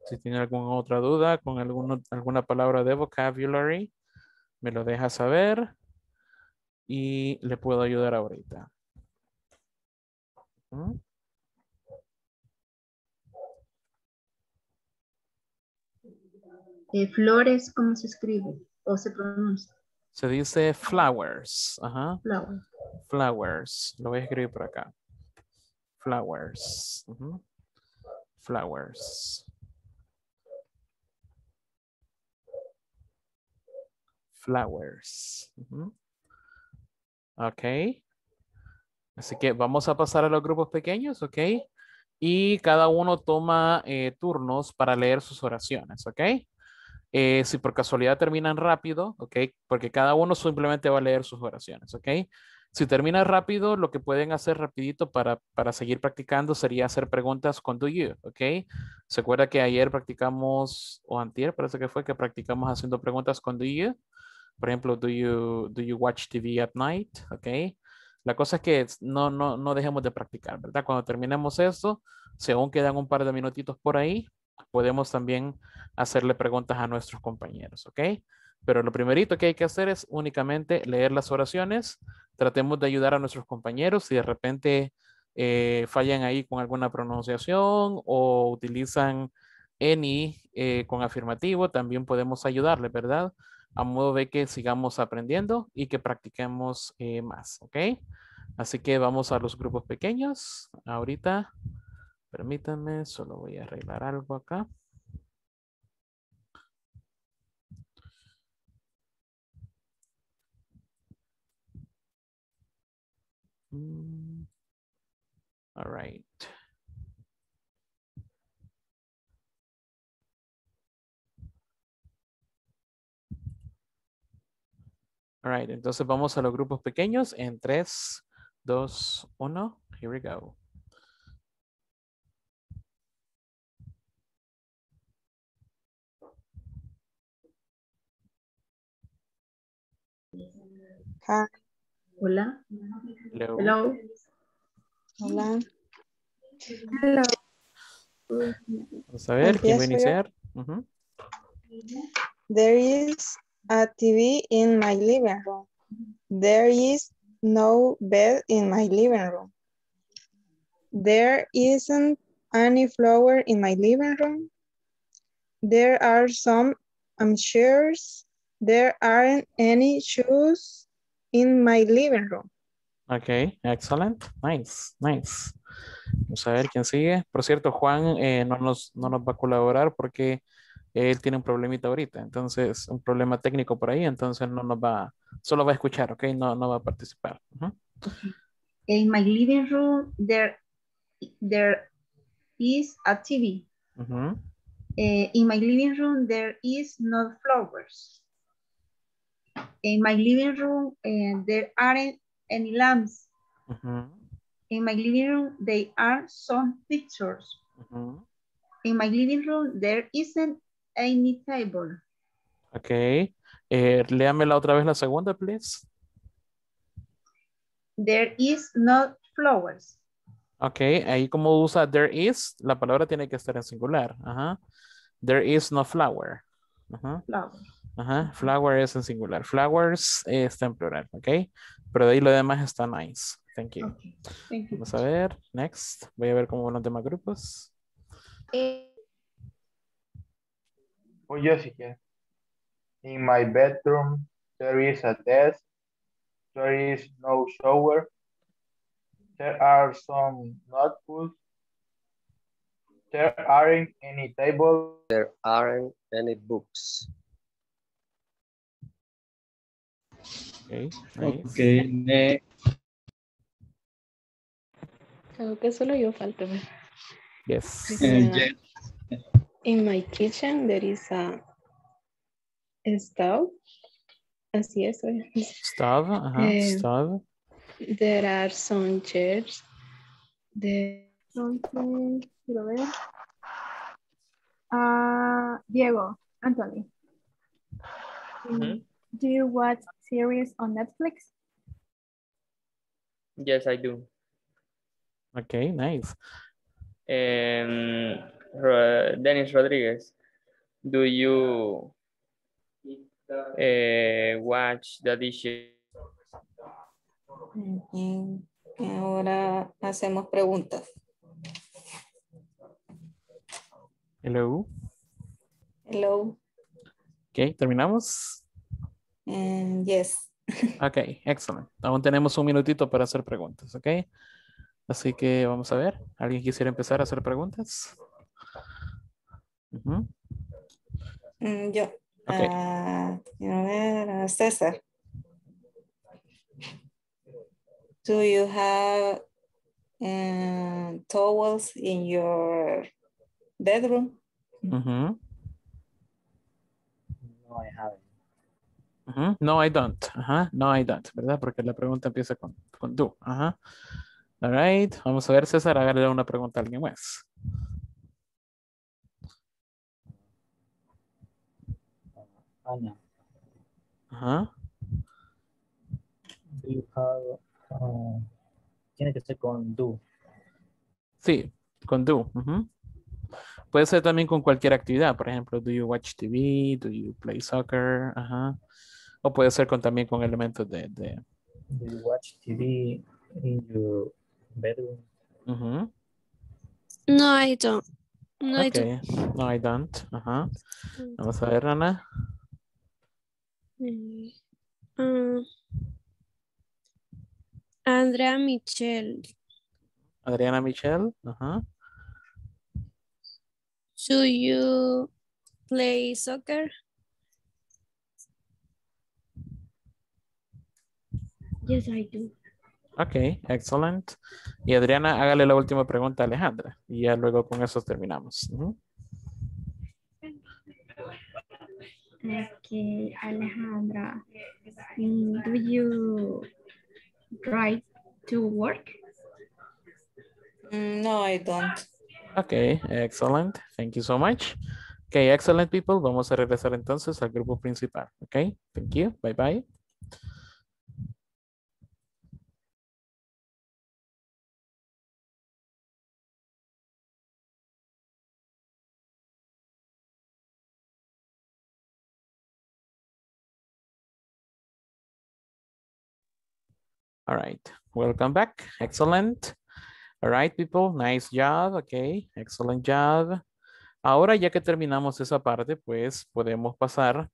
Si tiene alguna otra duda con alguna palabra de vocabulary, me lo deja saber y le puedo ayudar ahorita. ¿Mm? Flores, ¿cómo se escribe o se pronuncia? Se dice flowers. Ajá. Flower. Flowers. Lo voy a escribir por acá. Flowers. Uh-huh. Flowers. Flowers. Uh-huh. Ok. Así que vamos a pasar a los grupos pequeños, ok. Y cada uno toma turnos para leer sus oraciones, ok. Si por casualidad terminan rápido, ok, porque cada uno simplemente va a leer sus oraciones, ok. Si termina rápido, lo que pueden hacer rapidito para seguir practicando sería hacer preguntas con do you, ok. Se acuerda que ayer practicamos, o antier parece que fue, que practicamos haciendo preguntas con do you. Por ejemplo, do you watch TV at night, ok. La cosa es que no dejemos de practicar, ¿verdad? Cuando terminemos esto, si aún quedan un par de minutitos por ahí, podemos también hacerle preguntas a nuestros compañeros, ¿ok? Pero lo primerito que hay que hacer es únicamente leer las oraciones. Tratemos de ayudar a nuestros compañeros si de repente fallan ahí con alguna pronunciación o utilizan any con afirmativo. También podemos ayudarles, ¿verdad? A modo de que sigamos aprendiendo y que practiquemos más, ¿ok? Así que vamos a los grupos pequeños. Ahorita... Permítanme, solo voy a arreglar algo acá. All right. All right, entonces vamos a los grupos pequeños en 3, 2, 1. Here we go. Hola. Hello. Hello. Hola. Hello. Vamos a ver, ¿quién va a iniciar? There is a TV in my living room. There is no bed in my living room. There isn't any flower in my living room. There are some chairs. There aren't any shoes in my living room. Okay, excellent. Nice, nice. Vamos a ver quién sigue. Por cierto, Juan no nos va a colaborar porque él tiene un problemita ahorita. Entonces, un problema técnico por ahí. Entonces, no nos va, solo va a escuchar, ¿ok? No va a participar. Okay. In my living room, there is a TV. In my living room, there is no flowers. In my living room, there aren't any lamps. In my living room, there are some pictures. In my living room, there isn't any table. Okay. Léamela otra vez la segunda, please. There is no flowers. Okay. Ahí como usa there is, la palabra tiene que estar en singular. There is no flower. Flower. Flower es en singular. Flowers está en plural, ¿ok? Pero de ahí lo demás está nice. Thank you. Okay. Thank you. Vamos a ver, next. Voy a ver cómo van los demás grupos. Oh, Jessica. In my bedroom, there is a desk. There is no shower. There are some notebooks. There aren't any tables. There aren't any books. Okay, nice. Okay, next. Creo que solo yo falto. Yes. Yes. In my kitchen there is a stove. Así es. Stove, stove. There are some chairs. Quiero ver. Diego, Anthony. Do you watch series on Netflix? Yes, I do. Okay, nice. Dennis Rodríguez, do you watch The Dishes? Ahora hacemos preguntas. Hello. Hello. Okay, terminamos. Yes. Ok, excelente. Aún tenemos un minutito para hacer preguntas, ¿ok? Así que vamos a ver. ¿Alguien quisiera empezar a hacer preguntas? Yo. Okay. A ver, César. Do you have towels in your bedroom? No, I haven't. No, I don't. No, I don't, ¿verdad? Porque la pregunta empieza con do. All right. Vamos a ver, César, hágale una pregunta a alguien más. Ana. Tiene que ser con do. Sí, con do. Puede ser también con cualquier actividad. Por ejemplo, do you watch TV? Do you play soccer? O puede ser también con elementos de... Do you watch TV in your bedroom? No, I don't. No, okay. No, I don't. Vamos a ver, Ana. Andrea Michelle. Adriana Michelle. Do you play soccer? Yes, I do. Ok, excellent. Y Adriana, hágale la última pregunta a Alejandra. Y ya luego con eso terminamos. Ok, Alejandra. Do you drive to work? No, I don't. Ok, excellent. Thank you so much. Ok, excellent people. Vamos a regresar entonces al grupo principal. Ok, thank you. Bye bye. All right, welcome back. Excellent. All right, people, nice job. Okay, excellent job. Ahora ya que terminamos esa parte, pues podemos pasar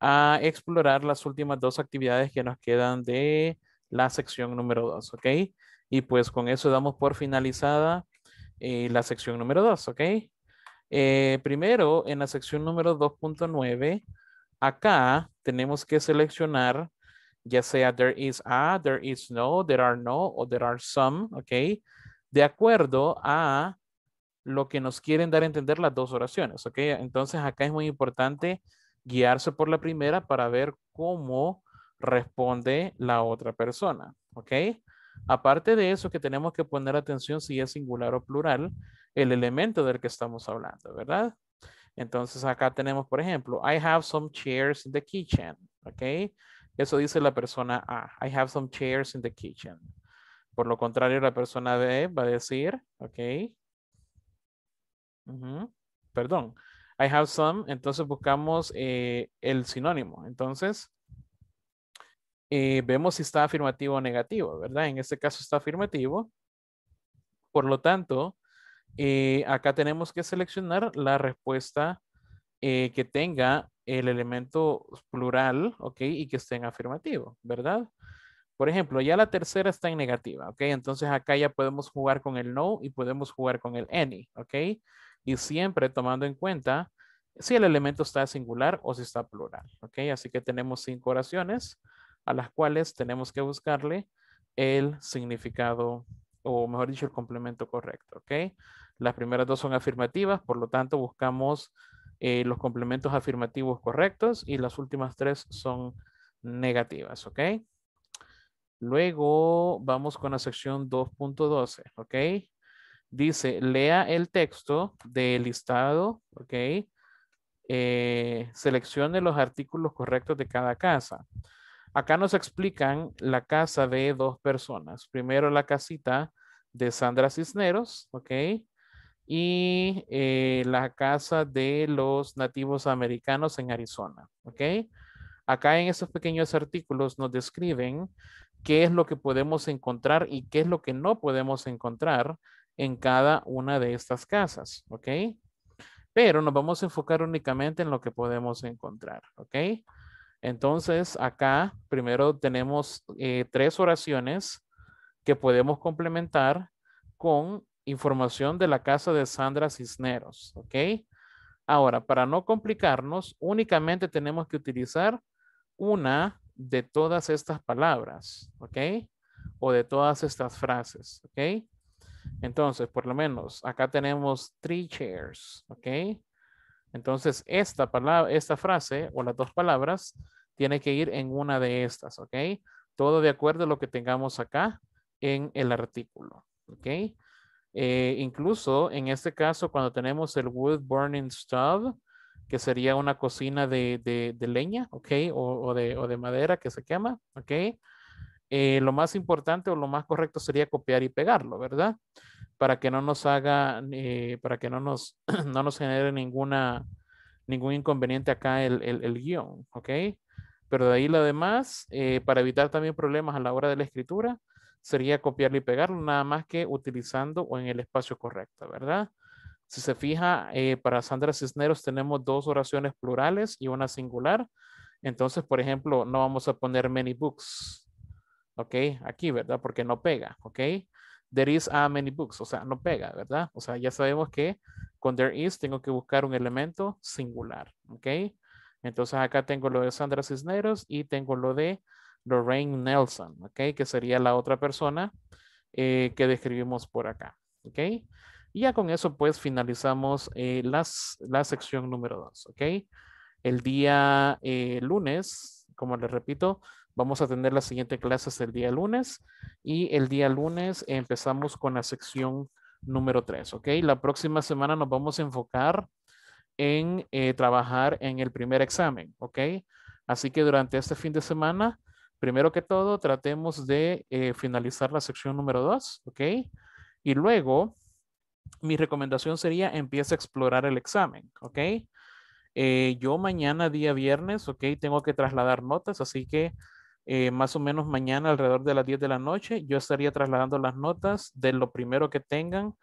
a explorar las últimas dos actividades que nos quedan de la sección número 2, ¿ok? Y pues con eso damos por finalizada la sección número 2, ¿ok? Primero, en la sección número 2.9, acá tenemos que seleccionar ya sea there is a, there is no, there are no, o there are some, ¿ok? De acuerdo a lo que nos quieren dar a entender las dos oraciones, ¿ok? Entonces acá es muy importante guiarse por la primera para ver cómo responde la otra persona, ¿ok? Aparte de eso, que tenemos que poner atención si es singular o plural el elemento del que estamos hablando, ¿verdad? Entonces acá tenemos, por ejemplo, I have some chairs in the kitchen, ¿ok? Eso dice la persona A, I have some chairs in the kitchen. Por lo contrario, la persona B va a decir, ¿ok? Perdón, I have some, entonces buscamos el sinónimo. Entonces, vemos si está afirmativo o negativo, ¿verdad? En este caso está afirmativo. Por lo tanto, acá tenemos que seleccionar la respuesta que tenga el elemento plural, ¿ok? Y que esté en afirmativo, ¿verdad? Por ejemplo, ya la tercera está en negativa, ¿ok? Entonces acá ya podemos jugar con el no y podemos jugar con el any, ¿ok? Y siempre tomando en cuenta si el elemento está singular o si está plural, ¿ok? Así que tenemos 5 oraciones a las cuales tenemos que buscarle el significado o mejor dicho el complemento correcto, ¿ok? Las primeras 2 son afirmativas, por lo tanto buscamos los complementos afirmativos correctos y las últimas 3 son negativas, ¿ok? Luego vamos con la sección 2.12, ¿ok? Dice, lea el texto del listado, ¿ok? Seleccione los artículos correctos de cada casa. Acá nos explican la casa de 2 personas. Primero la casita de Sandra Cisneros, ¿ok? Y la casa de los nativos americanos en Arizona, ¿ok? Acá en estos pequeños artículos nos describen qué es lo que podemos encontrar y qué es lo que no podemos encontrar en cada una de estas casas, ¿ok? Pero nos vamos a enfocar únicamente en lo que podemos encontrar, ¿ok? Entonces, acá primero tenemos 3 oraciones que podemos complementar con información de la casa de Sandra Cisneros, ¿ok? Ahora, para no complicarnos, únicamente tenemos que utilizar una de todas estas palabras, ¿ok? O de todas estas frases, ¿ok? Entonces, por lo menos, acá tenemos 3 chairs, ¿ok? Entonces, esta palabra, esta frase o las 2 palabras tiene que ir en una de estas, ¿ok? Todo de acuerdo a lo que tengamos acá en el artículo, ¿ok? Incluso, en este caso, cuando tenemos el wood burning stove, que sería una cocina de leña, ¿ok? O de madera que se quema, ¿ok? Lo más importante o lo más correcto sería copiar y pegarlo, ¿verdad? Para que no nos haga, para que no nos genere ningún inconveniente acá el guión, ¿ok? Pero de ahí lo demás, para evitar también problemas a la hora de la escritura, sería copiarlo y pegarlo, nada más que utilizando o en el espacio correcto, ¿verdad? Si se fija, para Sandra Cisneros tenemos 2 oraciones plurales y una singular. Entonces, por ejemplo, no vamos a poner many books, ¿ok? Aquí, ¿verdad? Porque no pega, ¿ok? There is a many books, o sea, no pega, ¿verdad? O sea, ya sabemos que con there is tengo que buscar un elemento singular, ¿ok? Entonces acá tengo lo de Sandra Cisneros y tengo lo de Lorraine Nelson, ¿ok? Que sería la otra persona que describimos por acá, ¿ok? Y ya con eso pues finalizamos la sección número 2, ¿ok? El día lunes, como les repito, vamos a tener las siguientes clases el día lunes y el día lunes empezamos con la sección número 3, ¿ok? La próxima semana nos vamos a enfocar en trabajar en el primer examen, ¿ok? Así que durante este fin de semana, primero que todo, tratemos de finalizar la sección número 2, ¿ok? Y luego, mi recomendación sería empieza a explorar el examen, ¿ok? Yo mañana día viernes, ¿ok? Tengo que trasladar notas, así que más o menos mañana alrededor de las 10 de la noche, yo estaría trasladando las notas de lo primero que tengan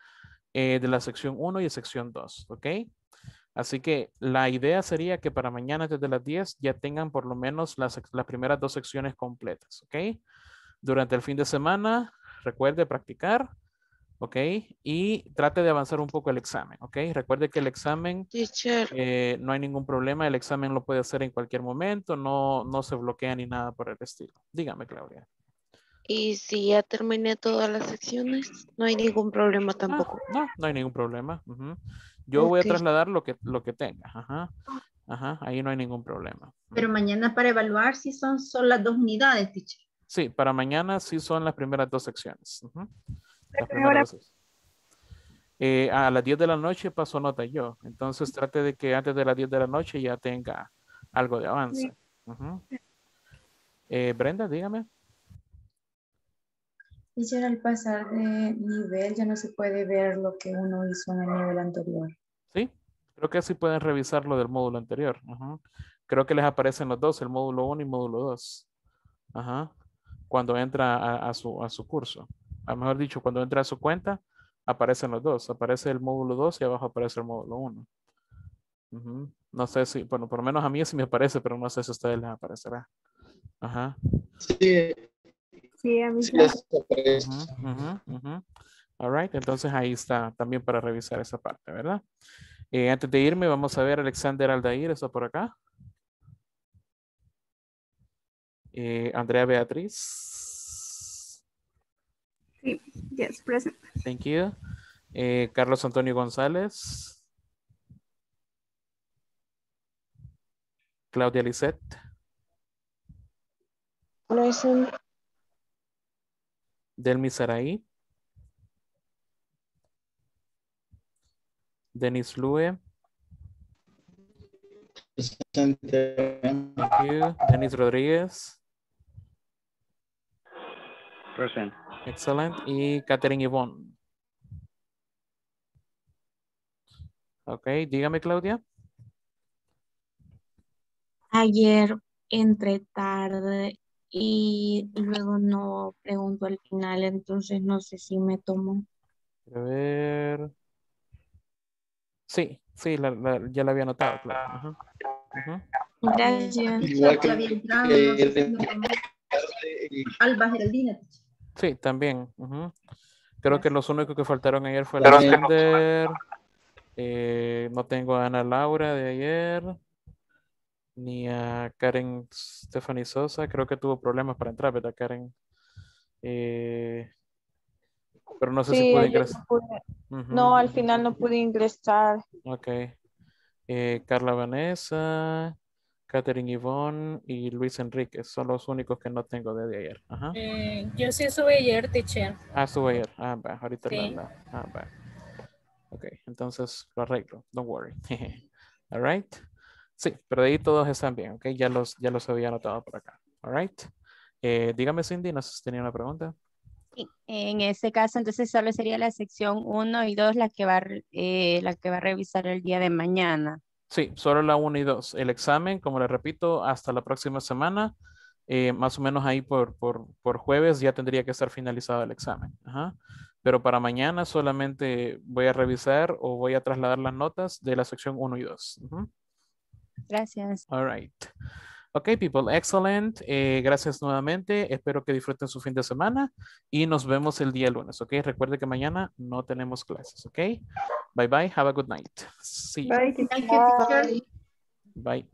de la sección 1 y sección 2, ¿ok? Así que la idea sería que para mañana desde las 10 ya tengan por lo menos las primeras dos secciones completas, ¿ok? Durante el fin de semana, recuerde practicar, ¿ok? Y trate de avanzar un poco el examen, ¿ok? Recuerde que el examen, no hay ningún problema, el examen lo puede hacer en cualquier momento, no se bloquea ni nada por el estilo. Dígame, Claudia. Y si ya terminé todas las secciones, no hay ningún problema tampoco. No hay ningún problema. Uh-huh. Yo voy a trasladar lo que tenga. Ajá. Ajá. Ahí no hay ningún problema. Pero mañana para evaluar si son las dos unidades, teacher. Sí, para mañana sí son las primeras dos secciones. Uh-huh. Las primeras dos. A las 10 de la noche paso nota yo. Entonces trate de que antes de las 10 de la noche ya tenga algo de avance. Uh-huh. Brenda, dígame. Teacher, al pasar de nivel ya no se puede ver lo que uno hizo en el nivel anterior. Sí, creo que sí pueden revisar lo del módulo anterior. Ajá. Creo que les aparecen los dos, el módulo 1 y módulo 2. Ajá. Cuando entra a su curso. A mejor dicho, cuando entra a su cuenta, aparecen los dos. Aparece el módulo 2 y abajo aparece el módulo 1. Uh-huh. No sé si, bueno, por lo menos a mí sí me aparece, pero no sé si a ustedes les aparecerá. Ajá. Sí. Sí, a mí sí. All right, entonces ahí está también para revisar esa parte, ¿verdad? Antes de irme, vamos a ver Alexander Aldair, ¿está por acá? Andrea Beatriz. Sí, yes, present. Thank you. Carlos Antonio González. Claudia Lizette. Present. Delmi Saraí. Dennis Lue. Thank you. Dennis Rodríguez. Present. Excellent. Y Katherine Yvonne. Ok, dígame, Claudia. Ayer entré tarde y luego no pregunto al final, entonces no sé si me tomo. A ver. Sí, ya la había notado. Claro. Uh-huh. Gracias. Alba Geraldina. Sí, también. Uh-huh. Creo que los únicos que faltaron ayer fue Alexander. No tengo a Ana Laura de ayer. Ni a Karen Stephanie Sosa. Creo que tuvo problemas para entrar, ¿verdad, Karen? Pero no sé si puede ingresar. No, al final no pude ingresar. Ok. Carla Vanessa, Katherine Yvonne y Luis Enríquez son los únicos que no tengo desde ayer. Ajá. Yo sí sube ayer, teacher. Ah, sube ayer. Ah, va. Ahorita va. Ok, entonces lo arreglo. Don't worry. All right. Sí, pero de ahí todos están bien, ¿ok? Ya los había anotado por acá, all right. Dígame, Cindy, ¿nos tenía una pregunta? Sí, en este caso, entonces, solo sería la sección 1 y 2 la que va a revisar el día de mañana. Sí, solo la 1 y 2. El examen, como les repito, hasta la próxima semana, más o menos ahí por jueves ya tendría que estar finalizado el examen. Ajá. Pero para mañana solamente voy a revisar o voy a trasladar las notas de la sección 1 y 2. Ajá. Gracias. All right. Ok, people, excellent. Gracias nuevamente. Espero que disfruten su fin de semana y nos vemos el día lunes, ok? Recuerde que mañana no tenemos clases, ok? Bye, bye. Have a good night. See you. Bye. Bye.